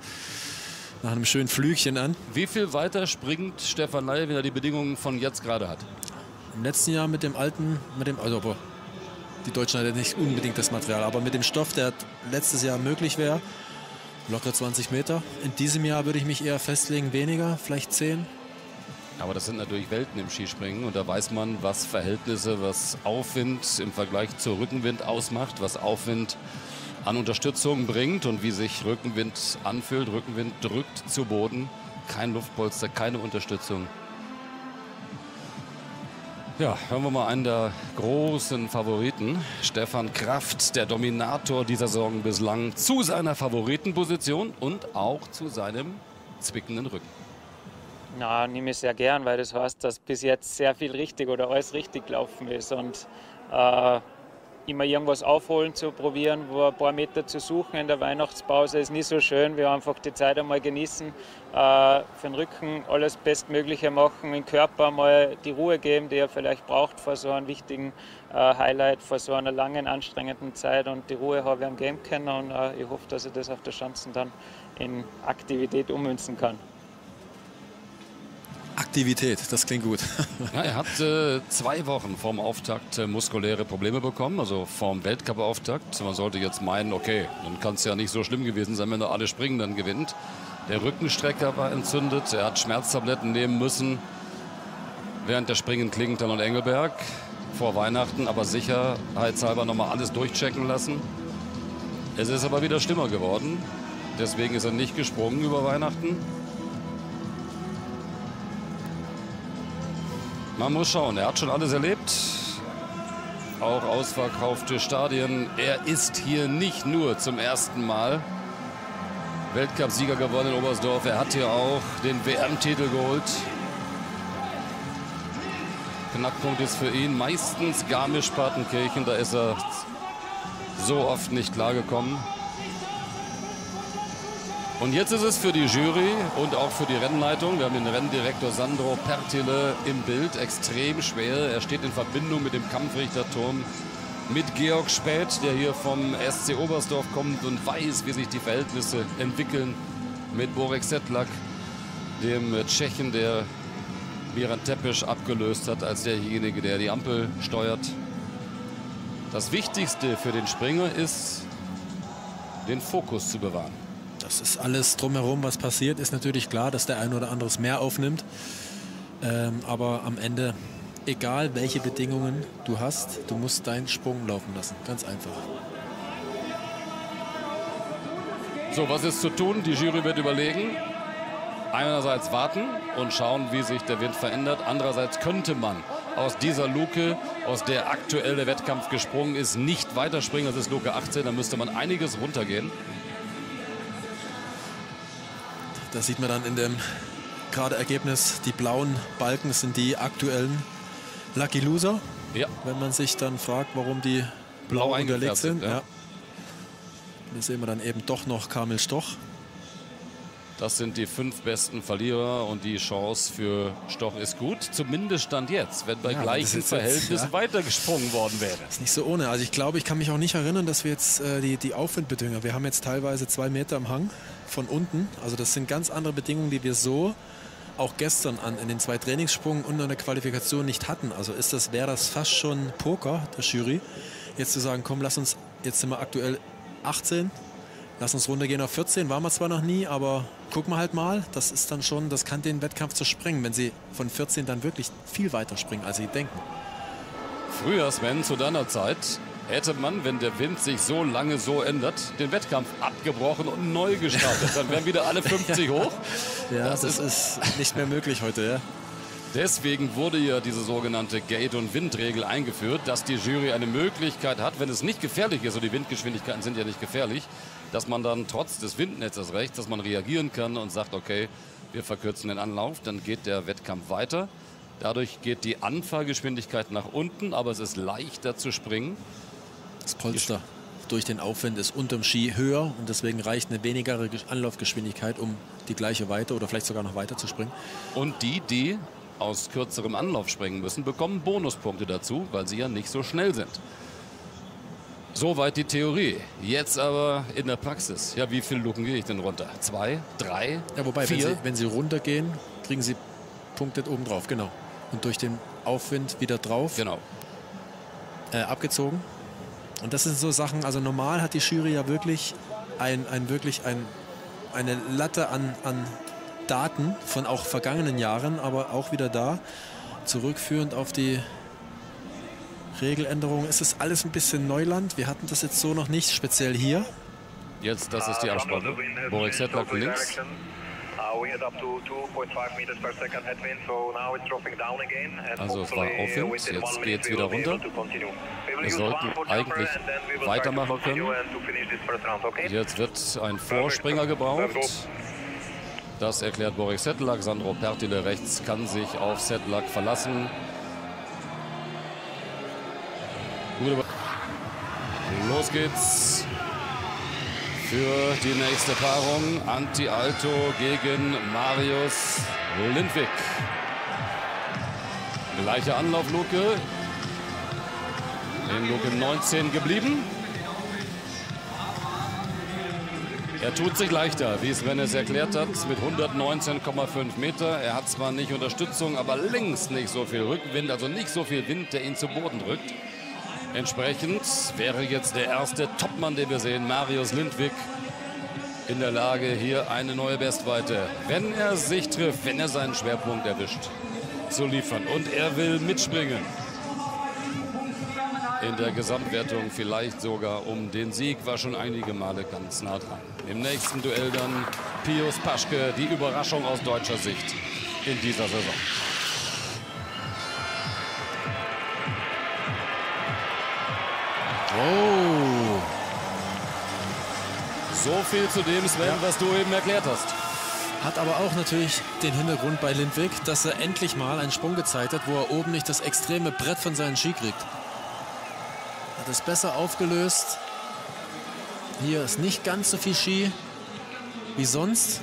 nach einem schönen Flügchen an. Wie viel weiter springt Stefan Leyhe, wenn er die Bedingungen von jetzt gerade hat? Im letzten Jahr mit dem alten, mit dem, also boah, die Deutschen hatten nicht unbedingt das Material, aber mit dem Stoff, der letztes Jahr möglich wäre, locker zwanzig Meter. In diesem Jahr würde ich mich eher festlegen, weniger, vielleicht zehn. Aber das sind natürlich Welten im Skispringen. Und da weiß man, was Verhältnisse, was Aufwind im Vergleich zu Rückenwind ausmacht, was Aufwind an Unterstützung bringt und wie sich Rückenwind anfühlt. Rückenwind drückt zu Boden. Kein Luftpolster, keine Unterstützung. Ja, hören wir mal einen der großen Favoriten, Stefan Kraft, der Dominator dieser Saison bislang, zu seiner Favoritenposition und auch zu seinem zwickenden Rücken. Na, nehme ich sehr gern, weil das heißt, dass bis jetzt sehr viel richtig oder alles richtig gelaufen ist. Und äh, immer irgendwas aufholen zu probieren, wo ein paar Meter zu suchen in der Weihnachtspause ist nicht so schön. Wir einfach die Zeit einmal genießen, äh, für den Rücken alles Bestmögliche machen, den Körper mal die Ruhe geben, die er vielleicht braucht vor so einem wichtigen äh, Highlight, vor so einer langen, anstrengenden Zeit. Und die Ruhe habe ich am Game können, und äh, ich hoffe, dass ich das auf der Schanze dann in Aktivität ummünzen kann. Aktivität, das klingt gut. Ja, er hat äh, zwei Wochen vorm Auftakt äh, muskuläre Probleme bekommen, also vorm Weltcup-Auftakt. Man sollte jetzt meinen, okay, dann kann es ja nicht so schlimm gewesen sein, wenn er alle Springen dann gewinnt. Der Rückenstrecker war entzündet, er hat Schmerztabletten nehmen müssen. Während der Springen Klingenthal und Engelberg vor Weihnachten, aber sicherheitshalber nochmal alles durchchecken lassen. Es ist aber wieder schlimmer geworden, deswegen ist er nicht gesprungen über Weihnachten. Man muss schauen, er hat schon alles erlebt. Auch ausverkaufte Stadien. Er ist hier nicht nur zum ersten Mal Weltcupsieger gewonnen in Oberstdorf. Er hat hier auch den W M-Titel geholt. Knackpunkt ist für ihn meistens Garmisch-Partenkirchen. Da ist er so oft nicht klargekommen. Und jetzt ist es für die Jury und auch für die Rennleitung, wir haben den Renndirektor Sandro Pertile im Bild, extrem schwer. Er steht in Verbindung mit dem Kampfrichterturm, mit Georg Späth, der hier vom S C Oberstdorf kommt und weiß, wie sich die Verhältnisse entwickeln. Mit Borek Sedlak, dem Tschechen, der Miran Tepeš abgelöst hat als derjenige, der die Ampel steuert. Das Wichtigste für den Springer ist, den Fokus zu bewahren. Das ist alles drumherum, was passiert. Ist natürlich klar, dass der ein oder andere mehr aufnimmt. Ähm, aber am Ende, egal welche Bedingungen du hast, du musst deinen Sprung laufen lassen. Ganz einfach. So, was ist zu tun? Die Jury wird überlegen. Einerseits warten und schauen, wie sich der Wind verändert. Andererseits könnte man aus dieser Luke, aus der aktuell der Wettkampf gesprungen ist, nicht weiterspringen. Das ist Luke achtzehn. Da müsste man einiges runtergehen. Das sieht man dann in dem gerade Ergebnis. Die blauen Balken sind die aktuellen Lucky Loser. Ja. Wenn man sich dann fragt, warum die blau, blau unterlegt sind. Ja. Ja. Hier sehen wir dann eben doch noch Kamil Stoch. Das sind die fünf besten Verlierer und die Chance für Stoch ist gut. Zumindest Stand jetzt, wenn bei ja, gleichen Verhältnissen ja. weitergesprungen worden wäre. Das ist nicht so ohne. Also ich glaube, ich kann mich auch nicht erinnern, dass wir jetzt äh, die, die Aufwindbedingungen, wir haben jetzt teilweise zwei Meter am Hang. Von unten. Also das sind ganz andere Bedingungen, die wir so auch gestern an in den zwei Trainingssprungen und an der Qualifikation nicht hatten. Also ist das, wäre das fast schon Poker der Jury, jetzt zu sagen, komm, lass uns, jetzt sind wir aktuell achtzehn, lass uns runtergehen auf vierzehn, waren wir zwar noch nie, aber gucken wir halt mal, das ist dann schon, das kann den Wettkampf zersprengen, wenn sie von vierzehn dann wirklich viel weiter springen, als sie denken. Früher, Sven, zu deiner Zeit hätte man, wenn der Wind sich so lange so ändert, den Wettkampf abgebrochen und neu gestartet. Dann wären wieder alle fünfzig hoch. Ja, das, das ist, ist nicht mehr möglich heute. Ja. Deswegen wurde ja diese sogenannte Gate- und Windregel eingeführt, dass die Jury eine Möglichkeit hat, wenn es nicht gefährlich ist, und die Windgeschwindigkeiten sind ja nicht gefährlich, dass man dann trotz des Windnetzes rechts, dass man reagieren kann und sagt, okay, wir verkürzen den Anlauf, dann geht der Wettkampf weiter. Dadurch geht die Anfahrgeschwindigkeit nach unten, aber es ist leichter zu springen. Das Polster durch den Aufwind ist unterm Ski höher und deswegen reicht eine weniger Anlaufgeschwindigkeit, um die gleiche Weite oder vielleicht sogar noch weiter zu springen. Und die, die aus kürzerem Anlauf springen müssen, bekommen Bonuspunkte dazu, weil sie ja nicht so schnell sind. Soweit die Theorie. Jetzt aber in der Praxis. Ja, wie viele Luken gehe ich denn runter? Zwei, drei, ja, wobei, vier? Wenn sie, wenn sie runtergehen, kriegen sie Punkte oben drauf, genau. Und durch den Aufwind wieder drauf. Genau. Äh, abgezogen. Und das sind so Sachen, also normal hat die Jury ja wirklich, ein, ein, wirklich ein, eine Latte an, an Daten von auch vergangenen Jahren, aber auch wieder da, zurückführend auf die Regeländerungen. Es ist alles ein bisschen Neuland, wir hatten das jetzt so noch nicht, speziell hier. Jetzt, das ist die Absprache. Borek Sedlak links. Also es war Aufwind, jetzt geht es wieder runter. Wir sollten eigentlich weitermachen können. Jetzt wird ein Vorspringer gebraucht. Das erklärt Borek Sedlak. Sandro Pertile rechts kann sich auf Sedlak verlassen. Los geht's. Für die nächste Paarung Antti Aalto gegen Marius Lindvik. Gleiche Anlaufluke. In Luke neunzehn geblieben. Er tut sich leichter, wie Sven es erklärt hat, mit hundertneunzehn Komma fünf Meter. Er hat zwar nicht Unterstützung, aber links nicht so viel Rückwind, also nicht so viel Wind, der ihn zu Boden drückt. Entsprechend wäre jetzt der erste Topmann, den wir sehen, Marius Lindvik, in der Lage, hier eine neue Bestweite, wenn er sich trifft, wenn er seinen Schwerpunkt erwischt, zu liefern. Und er will mitspringen. In der Gesamtwertung vielleicht sogar um den Sieg, war schon einige Male ganz nah dran. Im nächsten Duell dann Pius Paschke, die Überraschung aus deutscher Sicht in dieser Saison. Oh. So viel zu dem, Sven, ja. was du eben erklärt hast. Hat aber auch natürlich den Hintergrund bei Lindvik, dass er endlich mal einen Sprung gezeigt hat, wo er oben nicht das extreme Brett von seinen Ski kriegt. Hat es besser aufgelöst. Hier ist nicht ganz so viel Ski wie sonst.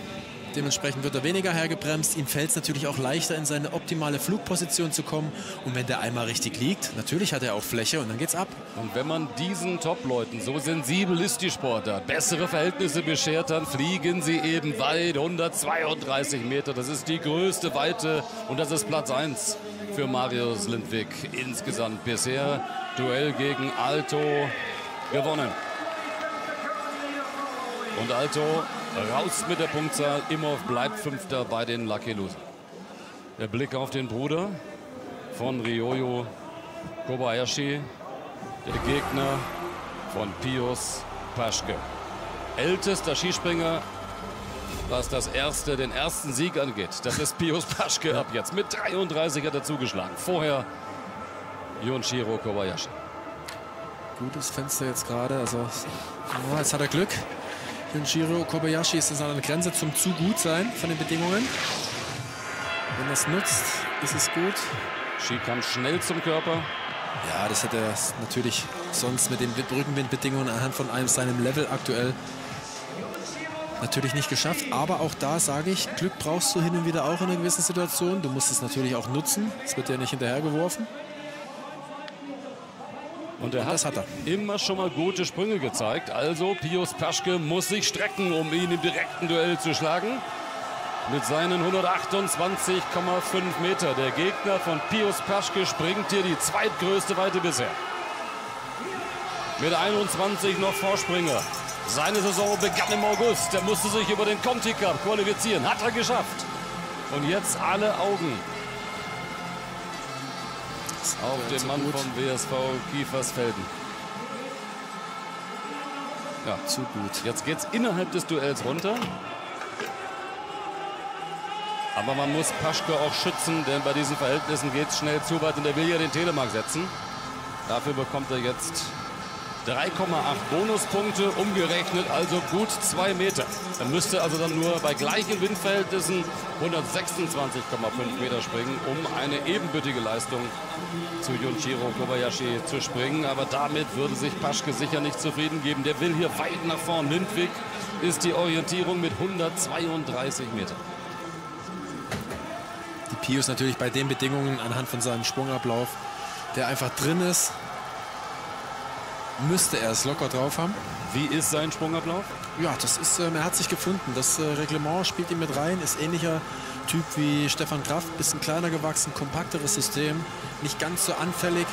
Dementsprechend wird er weniger hergebremst. Ihm fällt es natürlich auch leichter, in seine optimale Flugposition zu kommen. Und wenn der einmal richtig liegt, natürlich hat er auch Fläche und dann geht's ab. Und wenn man diesen Top-Leuten, so sensibel ist die Sportart, bessere Verhältnisse beschert, dann fliegen sie eben weit, hundertzweiunddreißig Meter. Das ist die größte Weite und das ist Platz eins für Marius Lindvik insgesamt bisher. Duell gegen Alto gewonnen. Und Alto raus mit der Punktzahl, Imhoff bleibt Fünfter bei den Lucky Loser. Der Blick auf den Bruder von Ryōyū Kobayashi, der Gegner von Pius Paschke. Ältester Skispringer, was das erste, den ersten Sieg angeht. Das ist Pius Paschke ab jetzt. Mit dreiunddreißig hat er zugeschlagen. Vorher Junshiro Kobayashi. Gutes Fenster jetzt gerade. Also, oh, jetzt hat er Glück. Junshiro Kobayashi ist an der Grenze zum zu gut sein von den Bedingungen. Wenn er es nutzt, ist es gut. Ski kam schnell zum Körper. Ja, das hätte er natürlich sonst mit den Rückenwindbedingungen anhand von einem seinem Level aktuell natürlich nicht geschafft. Aber auch da sage ich, Glück brauchst du hin und wieder auch in einer gewissen Situation. Du musst es natürlich auch nutzen. Es wird ja nicht hinterhergeworfen. Und er hat, hat er. immer schon mal gute Sprünge gezeigt. Also Pius Paschke muss sich strecken, um ihn im direkten Duell zu schlagen. Mit seinen hundertachtundzwanzig Komma fünf Meter. Der Gegner von Pius Paschke springt hier die zweitgrößte Weite bisher. Mit einundzwanzig noch Vorspringer. Seine Saison begann im August. Er musste sich über den Conti Cup qualifizieren. Hat er geschafft. Und jetzt alle Augen auf den Mann vom W S V Kiefersfelden. Ja, zu gut. Jetzt geht's innerhalb des Duells runter. Aber man muss Paschke auch schützen, denn bei diesen Verhältnissen geht's schnell zu weit und der will ja den Telemark setzen. Dafür bekommt er jetzt drei Komma acht Bonuspunkte umgerechnet, also gut zwei Meter. Er müsste also dann nur bei gleichen Windverhältnissen hundertsechsundzwanzig Komma fünf Meter springen, um eine ebenbürtige Leistung zu Junshiro Kobayashi zu springen. Aber damit würde sich Paschke sicher nicht zufrieden geben. Der will hier weit nach vorn. Lindvik ist die Orientierung mit hundertzweiunddreißig Meter. Die Pius natürlich bei den Bedingungen anhand von seinem Sprungablauf, der einfach drin ist, müsste er es locker drauf haben. Wie ist sein Sprungablauf? Ja, das ist, ähm, er hat sich gefunden. Das äh, Reglement spielt ihm mit rein, ist ähnlicher Typ wie Stefan Kraft. Bisschen kleiner gewachsen, kompakteres System. Nicht ganz so anfällig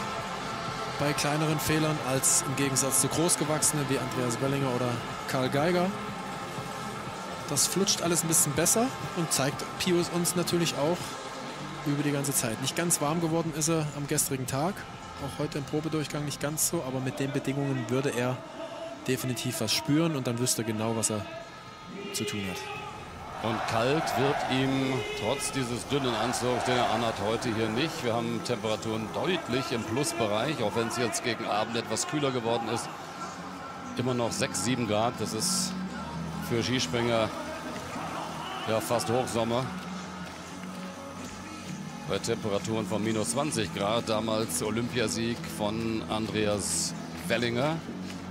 bei kleineren Fehlern als im Gegensatz zu Großgewachsenen wie Andreas Wellinger oder Karl Geiger. Das flutscht alles ein bisschen besser und zeigt Pius uns natürlich auch über die ganze Zeit. Nicht ganz warm geworden ist er am gestrigen Tag. Auch heute im Probedurchgang nicht ganz so, aber mit den Bedingungen würde er definitiv was spüren und dann wüsste er genau, was er zu tun hat. Und kalt wird ihm trotz dieses dünnen Anzugs, den er anhat, heute hier nicht. Wir haben Temperaturen deutlich im Plusbereich, auch wenn es jetzt gegen Abend etwas kühler geworden ist. Immer noch sechs, sieben Grad, das ist für Skispringer ja fast Hochsommer. Bei Temperaturen von minus zwanzig Grad, damals Olympiasieg von Andreas Wellinger.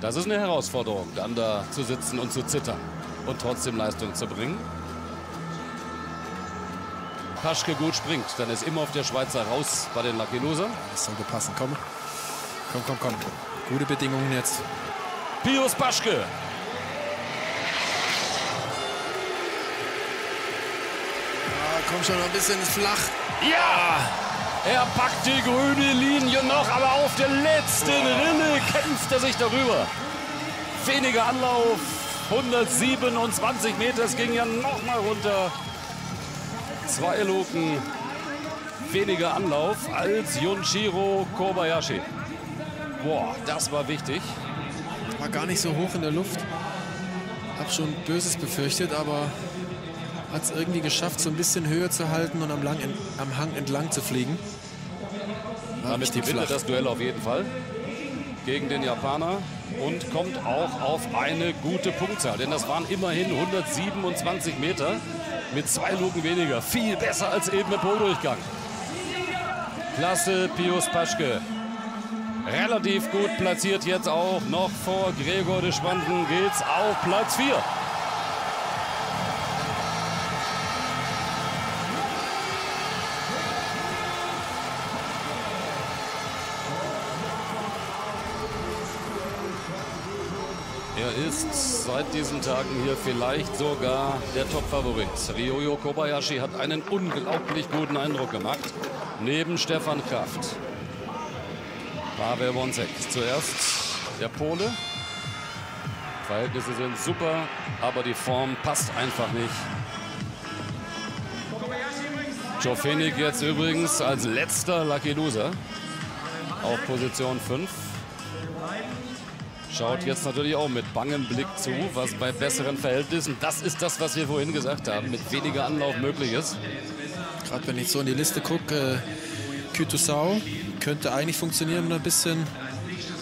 Das ist eine Herausforderung, dann da zu sitzen und zu zittern und trotzdem Leistung zu bringen. Paschke gut springt, dann ist immer auf der Schweizer raus bei den Lucky Loser. Das sollte passen, komm. Komm, komm, komm. Gute Bedingungen jetzt. Pius Paschke. Kommt schon ein bisschen flach. Ja, er packt die grüne Linie noch, aber auf der letzten Rinne kämpft er sich darüber. Weniger Anlauf, hundertsiebenundzwanzig Meter, es ging ja noch mal runter. Zwei Luken, weniger Anlauf als Junshiro Kobayashi. Boah, das war wichtig. War gar nicht so hoch in der Luft. Hab schon Böses befürchtet, aber hat es irgendwie geschafft, so ein bisschen Höhe zu halten und am, lang, am Hang entlang zu fliegen. Damit gewinnt er das Duell auf jeden Fall. gegen den Japaner und kommt auch auf eine gute Punktzahl. Denn das waren immerhin hundertsiebenundzwanzig Meter mit zwei Luken weniger. Viel besser als eben im Po-Durchgang. Klasse Pius Paschke. Relativ gut platziert jetzt auch noch vor Gregor Deschwanden geht's auf Platz vier. Er ist seit diesen Tagen hier vielleicht sogar der Top-Favorit. Ryōyū Kobayashi hat einen unglaublich guten Eindruck gemacht, neben Stefan Kraft. Pavel Wonczek zuerst, der Pole. Verhältnisse sind super, aber die Form passt einfach nicht. Tschofenig jetzt übrigens als letzter Lucky Loser auf Position fünf. Schaut jetzt natürlich auch mit bangem Blick zu, was bei besseren Verhältnissen, das ist das, was wir vorhin gesagt haben, mit weniger Anlauf möglich ist. Gerade wenn ich so in die Liste gucke, äh, Kytusau könnte eigentlich funktionieren, wenn er ein bisschen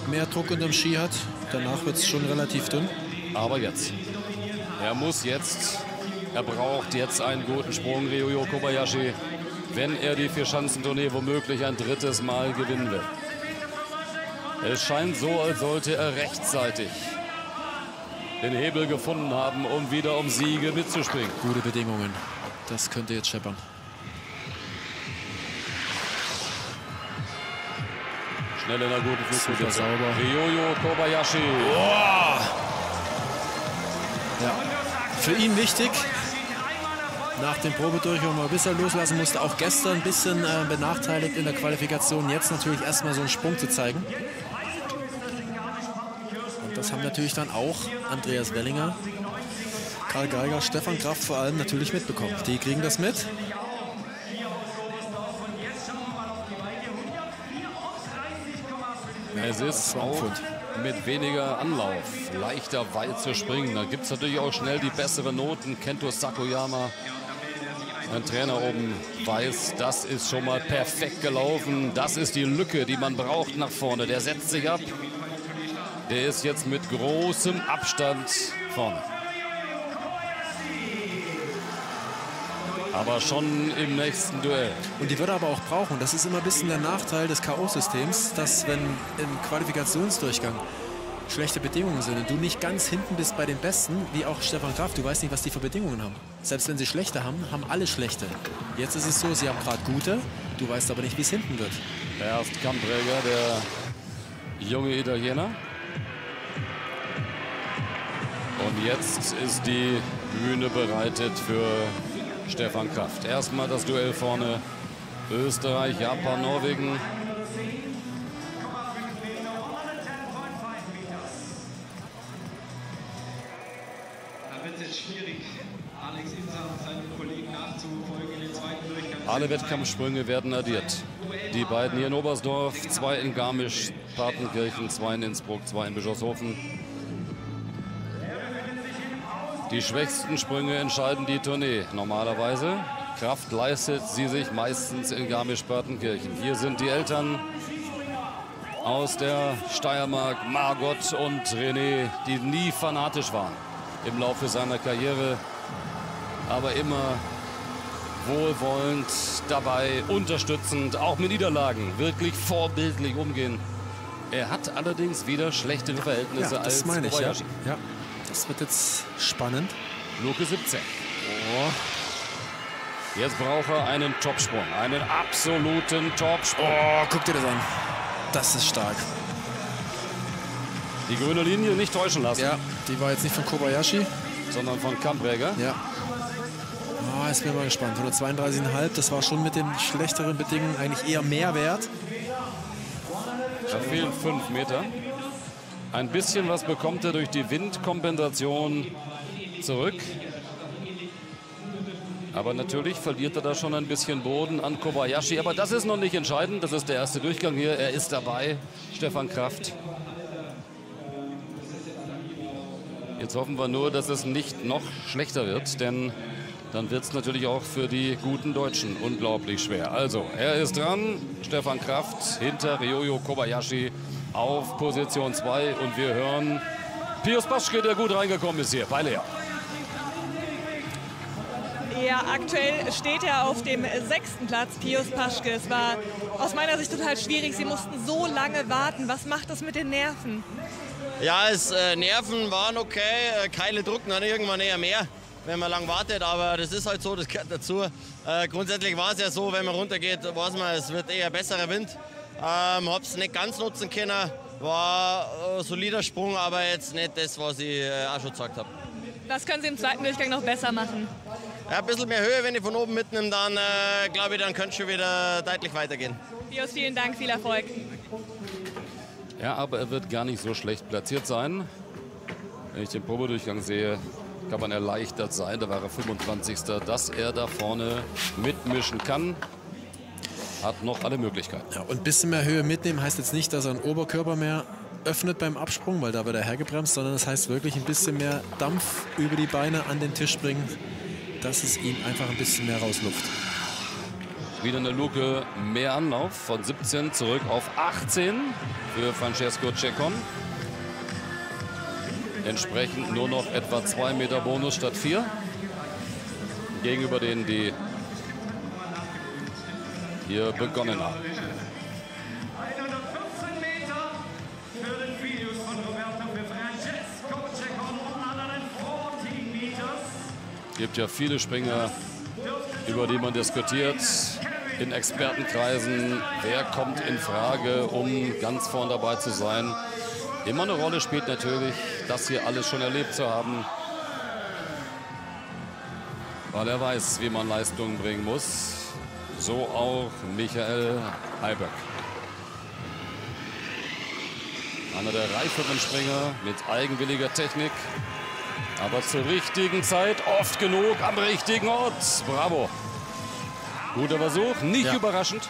mehr Druck unterm Ski hat. Danach wird es schon relativ dünn. Aber jetzt. Er muss jetzt, er braucht jetzt einen guten Sprung, Ryōyū Kobayashi, wenn er die Vierschanzentournee womöglich ein drittes Mal gewinnen will. Es scheint so, als sollte er rechtzeitig den Hebel gefunden haben, um wieder um Siege mitzuspringen. Gute Bedingungen. Das könnte jetzt scheppern. Schnell in einer guten Flugposition. Sauber. Ryōyū Kobayashi. Wow. Ja. Für ihn wichtig. Nach dem Probedurchgang mal ein bisschen loslassen musste. Auch gestern ein bisschen äh, benachteiligt in der Qualifikation. Jetzt natürlich erstmal so einen Sprung zu zeigen. Und das haben natürlich dann auch Andreas Wellinger, Karl Geiger, Stefan Kraft vor allem natürlich mitbekommen. Die kriegen das mit. Es ist auch mit weniger Anlauf leichter weit zu springen. Da gibt es natürlich auch schnell die besseren Noten. Kento Sakuyama, ein Trainer oben, weiß, das ist schon mal perfekt gelaufen. Das ist die Lücke, die man braucht nach vorne. Der setzt sich ab. Der ist jetzt mit großem Abstand vorne. Aber schon im nächsten Duell. Und die wird er aber auch brauchen. Das ist immer ein bisschen der Nachteil des K O-Systems, dass wenn im Qualifikationsdurchgang schlechte Bedingungen sind und du nicht ganz hinten bist bei den Besten, wie auch Stefan Kraft, du weißt nicht, was die für Bedingungen haben. Selbst wenn sie schlechte haben, haben alle schlechte. Jetzt ist es so, sie haben gerade gute, du weißt aber nicht, wie es hinten wird. Erst Kampfreger, der junge Italiener. Und jetzt ist die Bühne bereitet für Stefan Kraft. Erstmal das Duell vorne. Österreich, Japan, Norwegen. Da wird es jetzt schwierig, Alex Insam und seinen Kollegen nachzufolgen in den zweiten Durchgang. Alle Wettkampfsprünge werden addiert. Die beiden hier in Oberstdorf, zwei in Garmisch-Partenkirchen, zwei in Innsbruck, zwei in Bischofshofen. Die schwächsten Sprünge entscheiden die Tournee normalerweise. Kraft leistet sie sich meistens in Garmisch-Partenkirchen. Hier sind die Eltern aus der Steiermark, Margot und René, die nie fanatisch waren im Laufe seiner Karriere, aber immer wohlwollend dabei, unterstützend, auch mit Niederlagen, wirklich vorbildlich umgehen. Er hat allerdings wieder schlechtere Verhältnisse ja, das als meine ich, ja. ja. Das wird jetzt spannend. Luke siebzehn. Oh. Jetzt braucht er einen Topsprung, einen absoluten Topsprung. Oh, guck dir das an. Das ist stark. Die grüne Linie nicht täuschen lassen. Ja, die war jetzt nicht von Kobayashi, sondern von Kampfreger. Ja. Oh, jetzt bin ich mal gespannt. hundertzweiunddreißig Komma fünf, das war schon mit den schlechteren Bedingungen eigentlich eher mehr wert. Da fehlen fünf Meter. Ein bisschen was bekommt er durch die Windkompensation zurück. Aber natürlich verliert er da schon ein bisschen Boden an Kobayashi. Aber das ist noch nicht entscheidend. Das ist der erste Durchgang hier. Er ist dabei, Stefan Kraft. Jetzt hoffen wir nur, dass es nicht noch schlechter wird. Denn dann wird es natürlich auch für die guten Deutschen unglaublich schwer. Also, er ist dran. Stefan Kraft hinter Ryōyū Kobayashi. auf Position zwei. Und wir hören Pius Paschke, der gut reingekommen ist hier bei Lea. Ja, aktuell steht er auf dem sechsten Platz, Pius Paschke. Es war aus meiner Sicht total schwierig. Sie mussten so lange warten. Was macht das mit den Nerven? Ja, es, äh, Nerven waren okay. Äh, Keile drucken dann irgendwann eher mehr, wenn man lang wartet. Aber das ist halt so, das gehört dazu. Äh, grundsätzlich war es ja so, wenn man runtergeht, weiß man, es wird eher besserer Wind. Ähm, hab's nicht ganz nutzen können. War ein solider Sprung, aber jetzt nicht das, was ich äh, auch schon gesagt habe. Was können Sie im zweiten Durchgang noch besser machen? Ja, ein bisschen mehr Höhe, wenn ich von oben mitnehme, dann äh, glaube ich, dann könnte es schon wieder deutlich weitergehen. Pius, vielen Dank, viel Erfolg. Ja, aber er wird gar nicht so schlecht platziert sein. Wenn ich den Probedurchgang sehe, kann man erleichtert sein, da war er fünfundzwanzigster dass er da vorne mitmischen kann. Hat noch alle Möglichkeiten. Ja, und ein bisschen mehr Höhe mitnehmen heißt jetzt nicht, dass er einen Oberkörper mehr öffnet beim Absprung, weil da wird er hergebremst, sondern das heißt wirklich ein bisschen mehr Dampf über die Beine an den Tisch bringen, dass es ihm einfach ein bisschen mehr rausluft. Wieder eine Luke, mehr Anlauf von siebzehn zurück auf achtzehn für Francesco Cecon. Entsprechend nur noch etwa zwei Meter Bonus statt vier. Gegenüber denen, die hier begonnen haben. Es gibt ja viele Springer, über die man diskutiert in Expertenkreisen. Wer kommt in Frage, um ganz vorn dabei zu sein? Immer eine Rolle spielt natürlich, das hier alles schon erlebt zu haben. Weil er weiß, wie man Leistungen bringen muss. So auch Michael Heiberg. Einer der reiferen Springer mit eigenwilliger Technik. Aber zur richtigen Zeit, oft genug, am richtigen Ort. Bravo. Guter Versuch, nicht ja. Überraschend.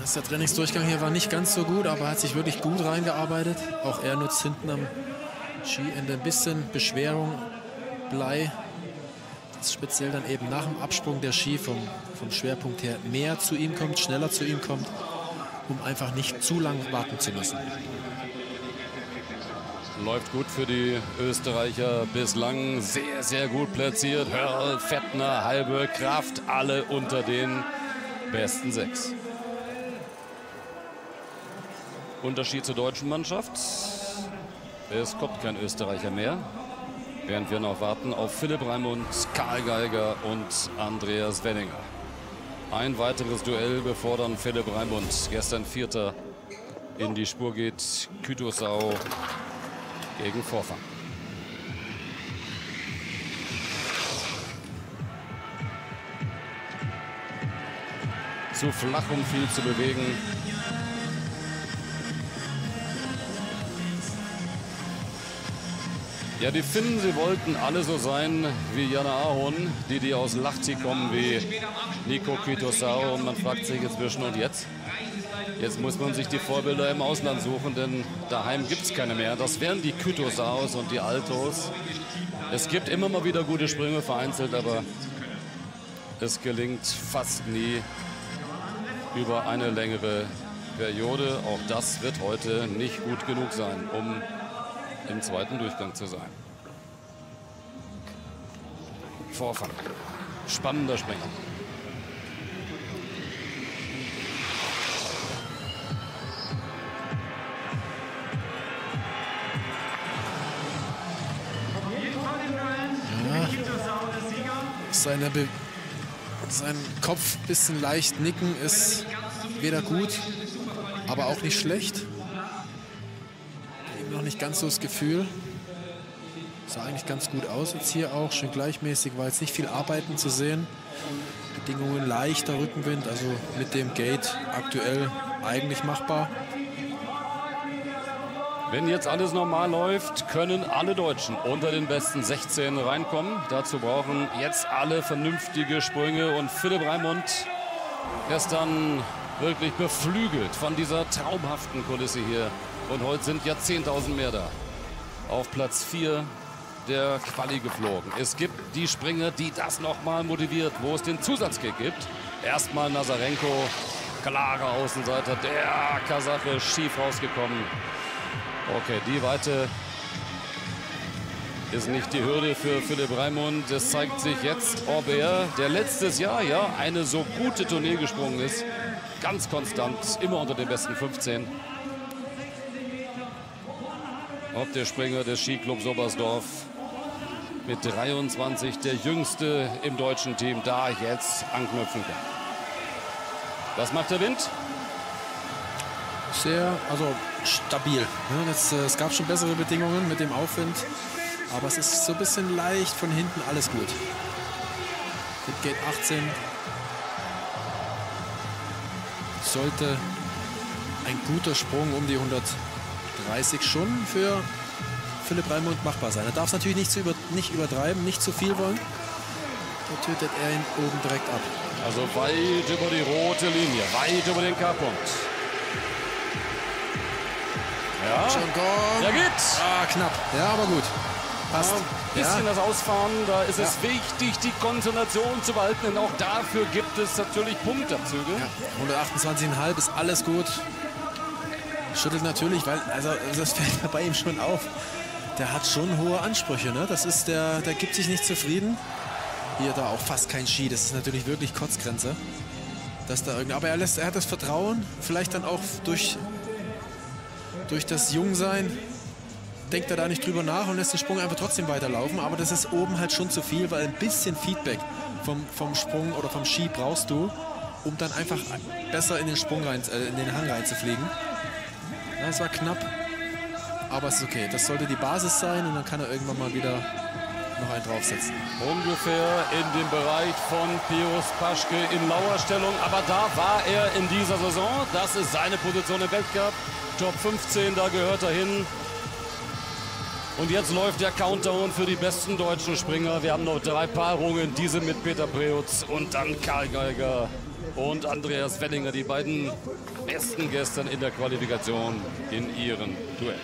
Das der Trainingsdurchgang hier war nicht ganz so gut, aber hat sich wirklich gut reingearbeitet. Auch er nutzt hinten am Skiende ein bisschen Beschwerung, Blei. Speziell dann eben nach dem Absprung der Ski vom, vom Schwerpunkt her mehr zu ihm kommt, schneller zu ihm kommt, um einfach nicht zu lang warten zu müssen. Läuft gut für die Österreicher bislang. Sehr, sehr gut platziert. Hörl, Fettner, Halbe, Kraft, alle unter den besten sechs. Unterschied zur deutschen Mannschaft. Es kommt kein Österreicher mehr. Während wir noch warten auf Philipp Raimund, Karl Geiger und Andreas Wellinger. Ein weiteres Duell, bevor dann Philipp Raimund, gestern Vierter, in die Spur geht. Kütosau gegen Vorfang. Zu flach, um viel zu bewegen. Ja, die Finnen, sie wollten alle so sein wie Jana Ahon, die, die aus Lahti kommen, wie Niko Kytosau. Und man fragt sich inzwischen, und jetzt? Jetzt muss man sich die Vorbilder im Ausland suchen, denn daheim gibt es keine mehr. Das wären die Kytosaus und die Altos. Es gibt immer mal wieder gute Sprünge vereinzelt, aber es gelingt fast nie über eine längere Periode. Auch das wird heute nicht gut genug sein, um im zweiten Durchgang zu sein. Vorfang. Spannender Springer. Seine Be sein Kopf ein bisschen leicht nicken ist weder gut, aber auch nicht schlecht. Noch nicht ganz so das Gefühl. Sah eigentlich ganz gut aus jetzt hier auch. Schön gleichmäßig, war jetzt nicht viel Arbeiten zu sehen. Bedingungen leichter Rückenwind, also mit dem Gate aktuell eigentlich machbar. Wenn jetzt alles normal läuft, können alle Deutschen unter den besten sechzehn reinkommen. Dazu brauchen jetzt alle vernünftige Sprünge. Und Philipp Raimund gestern wirklich beflügelt von dieser traumhaften Kulisse hier. Und heute sind ja zehntausend mehr da. Auf Platz vier der Quali geflogen. Es gibt die Springer, die das nochmal motiviert, wo es den Zusatzkick gibt. Erstmal Nazarenko klarer Außenseiter. Der Kasache schief rausgekommen. Okay, die Weite ist nicht die Hürde für Philipp Raimund. Das zeigt sich jetzt Aubert, der letztes Jahr ja eine so gute Tournee gesprungen ist. Ganz konstant, immer unter den besten fünfzehn. Ob der Springer des Skiclubs Oberstdorf mit dreiundzwanzig, der jüngste im deutschen Team, da jetzt anknüpfen kann. Was macht der Wind? Sehr, also stabil. Das, es gab schon bessere Bedingungen mit dem Aufwind, aber es ist so ein bisschen leicht von hinten, alles gut. Gut geht achtzehn. Sollte ein guter Sprung um die hundertdreißig schon für Philipp Raimund machbar sein. Er darf es natürlich nicht, zu über, nicht übertreiben, nicht zu viel wollen. Da tötet er ihn oben direkt ab. Also weit über die rote Linie, weit über den K-Punkt. Ja, ja geht's. Ah, knapp. Ja, aber gut. Passt. Ein bisschen ja. Das Ausfahren, da ist ja. Es wichtig, die Konzentration zu behalten. Denn auch dafür gibt es natürlich Punktabzüge. Ja. hundertachtundzwanzig Komma fünf ist alles gut. Schüttelt natürlich, weil also das fällt mir bei ihm schon auf. Der hat schon hohe Ansprüche, ne? Das ist der, der gibt sich nicht zufrieden. Hier da auch fast kein Ski. Das ist natürlich wirklich Kotzgrenze. Dass da irgend, aber er lässt, er hat das Vertrauen, vielleicht dann auch durch durch das Jungsein. Denkt er da nicht drüber nach und lässt den Sprung einfach trotzdem weiterlaufen. Aber das ist oben halt schon zu viel, weil ein bisschen Feedback vom, vom Sprung oder vom Ski brauchst du, um dann einfach besser in den Sprung rein, äh, in den Hang reinzufliegen. Ja, es war knapp, aber es ist okay. Das sollte die Basis sein und dann kann er irgendwann mal wieder noch einen draufsetzen. Ungefähr in dem Bereich von Pius Paschke in Lauerstellung. Aber da war er in dieser Saison. Das ist seine Position im Weltcup. Top fünfzehn, da gehört er hin. Und jetzt läuft der Countdown für die besten deutschen Springer. Wir haben noch drei Paarungen, diese mit Peter Preutz und dann Karl Geiger und Andreas Wellinger, die beiden besten gestern in der Qualifikation in ihrem Duell.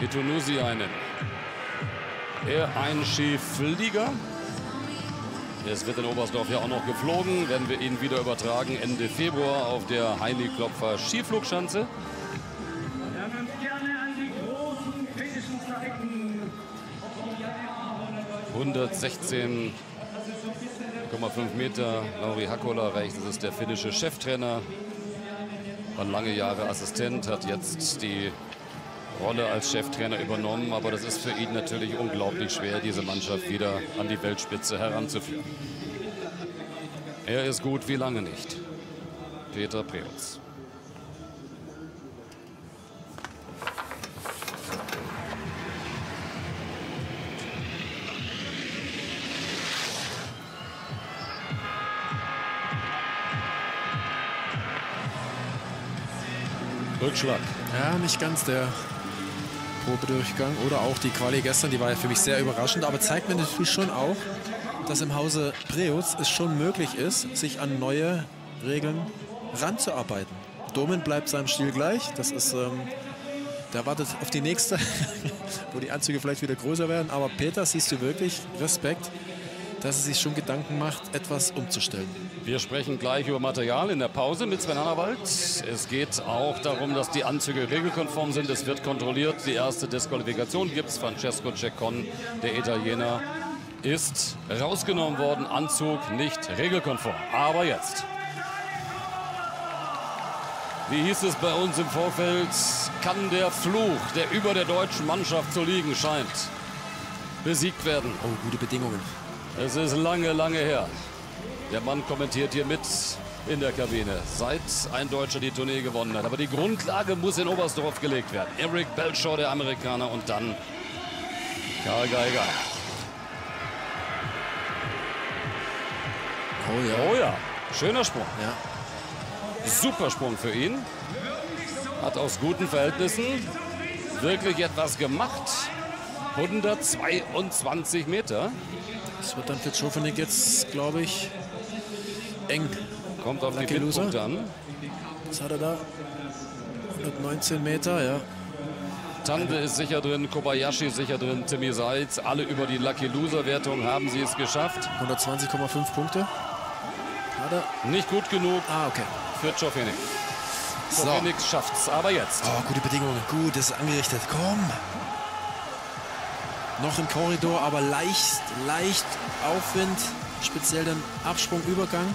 Die Tunesianen. Er ein Skiflieger. Es wird in Oberstdorf ja auch noch geflogen, werden wir ihn wieder übertragen Ende Februar auf der Heini-Klopfer Skiflugschanze. hundertsechzehn Komma fünf Meter, Lauri Hakkola rechts, das ist der finnische Cheftrainer. War lange Jahre Assistent, hat jetzt die Rolle als Cheftrainer übernommen, aber das ist für ihn natürlich unglaublich schwer, diese Mannschaft wieder an die Weltspitze heranzuführen. Er ist gut wie lange nicht. Peter Preutz. Rückschlag. Ja, nicht ganz der Probedurchgang oder auch die Quali gestern, die war ja für mich sehr überraschend, aber zeigt mir natürlich schon auch, dass im Hause Preutz es schon möglich ist, sich an neue Regeln ranzuarbeiten. Domen bleibt seinem Stil gleich, das ist, ähm, der wartet auf die nächste, wo die Anzüge vielleicht wieder größer werden, aber Peter, siehst du wirklich, Respekt, dass er sich schon Gedanken macht, etwas umzustellen. Wir sprechen gleich über Material in der Pause mit Sven Hannawald. Es geht auch darum, dass die Anzüge regelkonform sind. Es wird kontrolliert. Die erste Disqualifikation gibt es. Francesco Ceccon, der Italiener, ist rausgenommen worden. Anzug nicht regelkonform. Aber jetzt. Wie hieß es bei uns im Vorfeld? Kann der Fluch, der über der deutschen Mannschaft zu liegen scheint, besiegt werden? Oh, gute Bedingungen. Es ist lange, lange her. Der Mann kommentiert hier mit in der Kabine, seit ein Deutscher die Tournee gewonnen hat. Aber die Grundlage muss in Oberstdorf gelegt werden. Eric Belshaw, der Amerikaner, und dann Karl Geiger. Oh ja. Oh ja. Schöner Sprung. Ja. Super Sprung für ihn. Hat aus guten Verhältnissen wirklich etwas gemacht. hundertzweiundzwanzig Meter. Das wird dann für Tschofenig jetzt, glaube ich, eng. Kommt auf Lucky die Punkte an. Was hat er da? hundertneunzehn Meter, ja. Tande ist sicher drin, Kobayashi ist sicher drin, Timi Zajc. Alle über die Lucky-Loser-Wertung haben sie es geschafft. hundertzwanzig Komma fünf Punkte. Oder? Nicht gut genug ah, okay. für Tschofenig. Tschofenig so. Schafft's, aber jetzt. Oh, gute Bedingungen, gut, das ist angerichtet. Komm. Noch im Korridor, aber leicht, leicht Aufwind. Speziell dann Absprung, Übergang.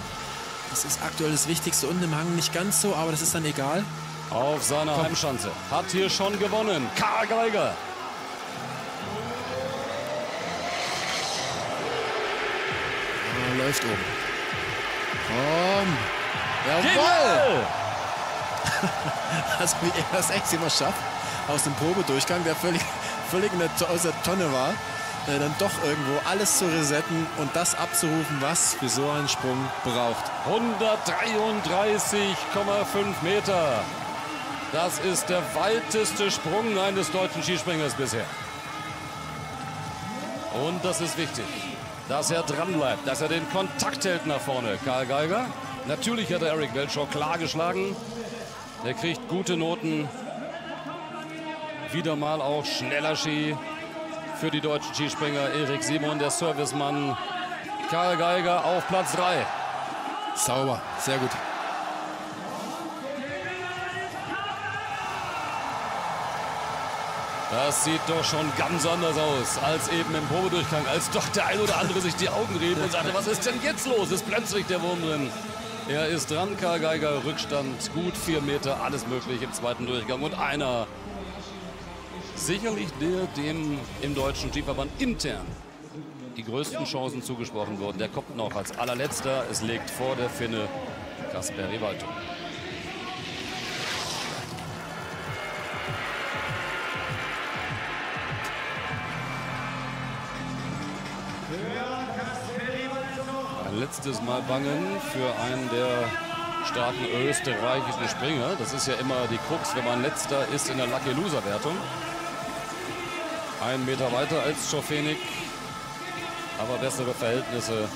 Das ist aktuell das Wichtigste. Unten im Hang nicht ganz so, aber das ist dann egal. Auf seiner Komm. Heimschanze. Hat hier schon gewonnen. Karl Geiger. Oh, läuft oben. Komm. Jawohl. Dass er das echt immer schafft. Aus dem Probedurchgang, der völlig, völlig in der, aus der Tonne war. Dann doch irgendwo alles zu resetten und das abzurufen, was für so einen Sprung braucht. hundertdreiunddreißig Komma fünf Meter. Das ist der weiteste Sprung eines deutschen Skispringers bisher. Und das ist wichtig, dass er dran bleibt, dass er den Kontakt hält nach vorne. Karl Geiger, natürlich hat er Eric Welschau klar geschlagen. Er kriegt gute Noten. Wieder mal auch schneller Ski. Für die deutschen Skispringer Erik Simon, der Servicemann. Karl Geiger auf Platz drei. Sauber, sehr gut. Das sieht doch schon ganz anders aus als eben im Probedurchgang, als doch der ein oder andere sich die Augen rieb und sagte, was ist denn jetzt los? Ist plötzlich der Wurm drin. Er ist dran, Karl Geiger, Rückstand, gut vier Meter, alles möglich im zweiten Durchgang. Und einer sicherlich der, dem im deutschen Skiverband intern die größten Chancen zugesprochen wurden. Der kommt noch als allerletzter. Es legt vor der Finne Kasper Rivalto. Ein letztes Mal bangen für einen der starken österreichischen Springer. Das ist ja immer die Krux, wenn man letzter ist in der Lucky-Loser-Wertung. Ein Meter weiter als Tschofenig, aber bessere Verhältnisse.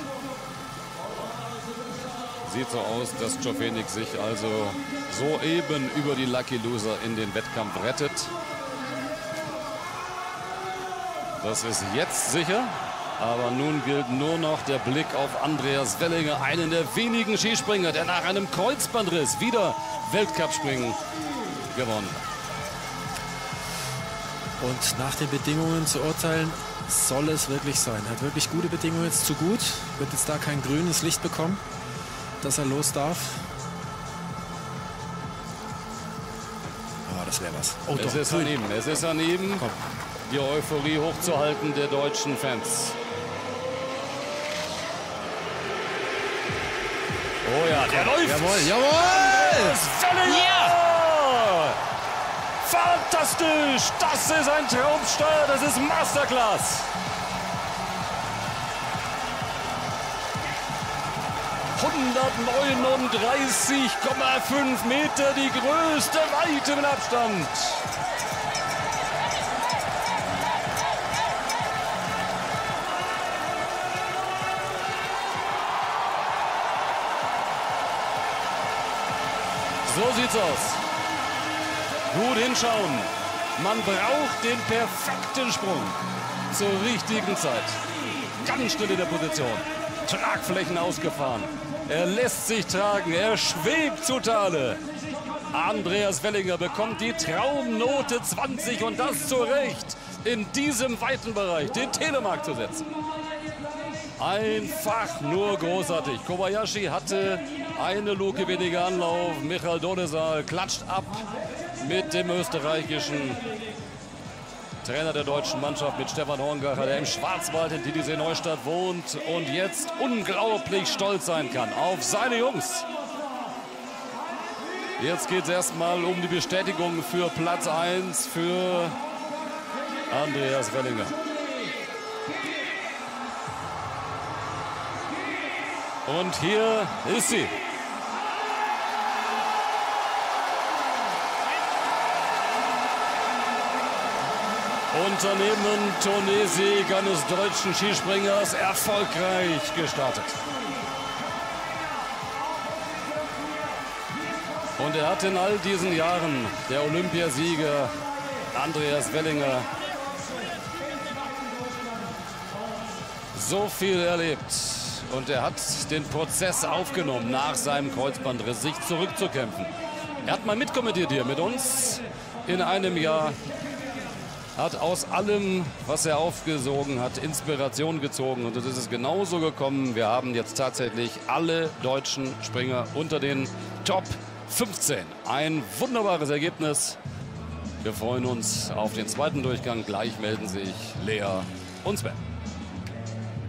Sieht so aus, dass Tschofenig sich also soeben über die Lucky Loser in den Wettkampf rettet. Das ist jetzt sicher, aber nun gilt nur noch der Blick auf Andreas Wellinger, einen der wenigen Skispringer, der nach einem Kreuzbandriss wieder Weltcup-Springen gewonnen hat. Und nach den Bedingungen zu urteilen, soll es wirklich sein. Er hat wirklich gute Bedingungen, jetzt zu gut. Wird jetzt da kein grünes Licht bekommen, dass er los darf. Oh, das wäre was. Oh, es, doch, ist daneben, es ist daneben, Komm. die Euphorie hochzuhalten der deutschen Fans. Oh ja, der Komm. läuft. Jawohl, jawohl. Ja. Fantastisch! Das ist ein Traumsteuer, das ist Masterclass! hundertneununddreißig Komma fünf Meter, die größte Weite im Abstand! So sieht's aus. Gut hinschauen. Man braucht den perfekten Sprung zur richtigen Zeit. Ganz schnell in der Position. Tragflächen ausgefahren. Er lässt sich tragen. Er schwebt zu Tale. Andreas Wellinger bekommt die Traumnote zwanzig und das zu Recht. In diesem weiten Bereich den Telemark zu setzen. Einfach nur großartig. Kobayashi hatte eine Luke weniger Anlauf. Michal Dodesal klatscht ab mit dem österreichischen Trainer der deutschen Mannschaft, mit Stefan Horngacher, der im Schwarzwald in Titisee Neustadt wohnt und jetzt unglaublich stolz sein kann auf seine Jungs. Jetzt geht es erstmal um die Bestätigung für Platz eins für Andreas Wellinger. Und hier ist sie. Unternehmen Tournee-Sieg eines deutschen Skispringers erfolgreich gestartet. Und er hat in all diesen Jahren, der Olympiasieger, Andreas Wellinger. So viel erlebt. Und er hat den Prozess aufgenommen, nach seinem Kreuzbandriss sich zurückzukämpfen. Er hat mal mitkommentiert hier mit uns in einem Jahr. Hat aus allem, was er aufgesogen hat, Inspiration gezogen. Und das ist es genauso gekommen. Wir haben jetzt tatsächlich alle deutschen Springer unter den Top fünfzehn. Ein wunderbares Ergebnis. Wir freuen uns auf den zweiten Durchgang. Gleich melden sich Lea und Sven.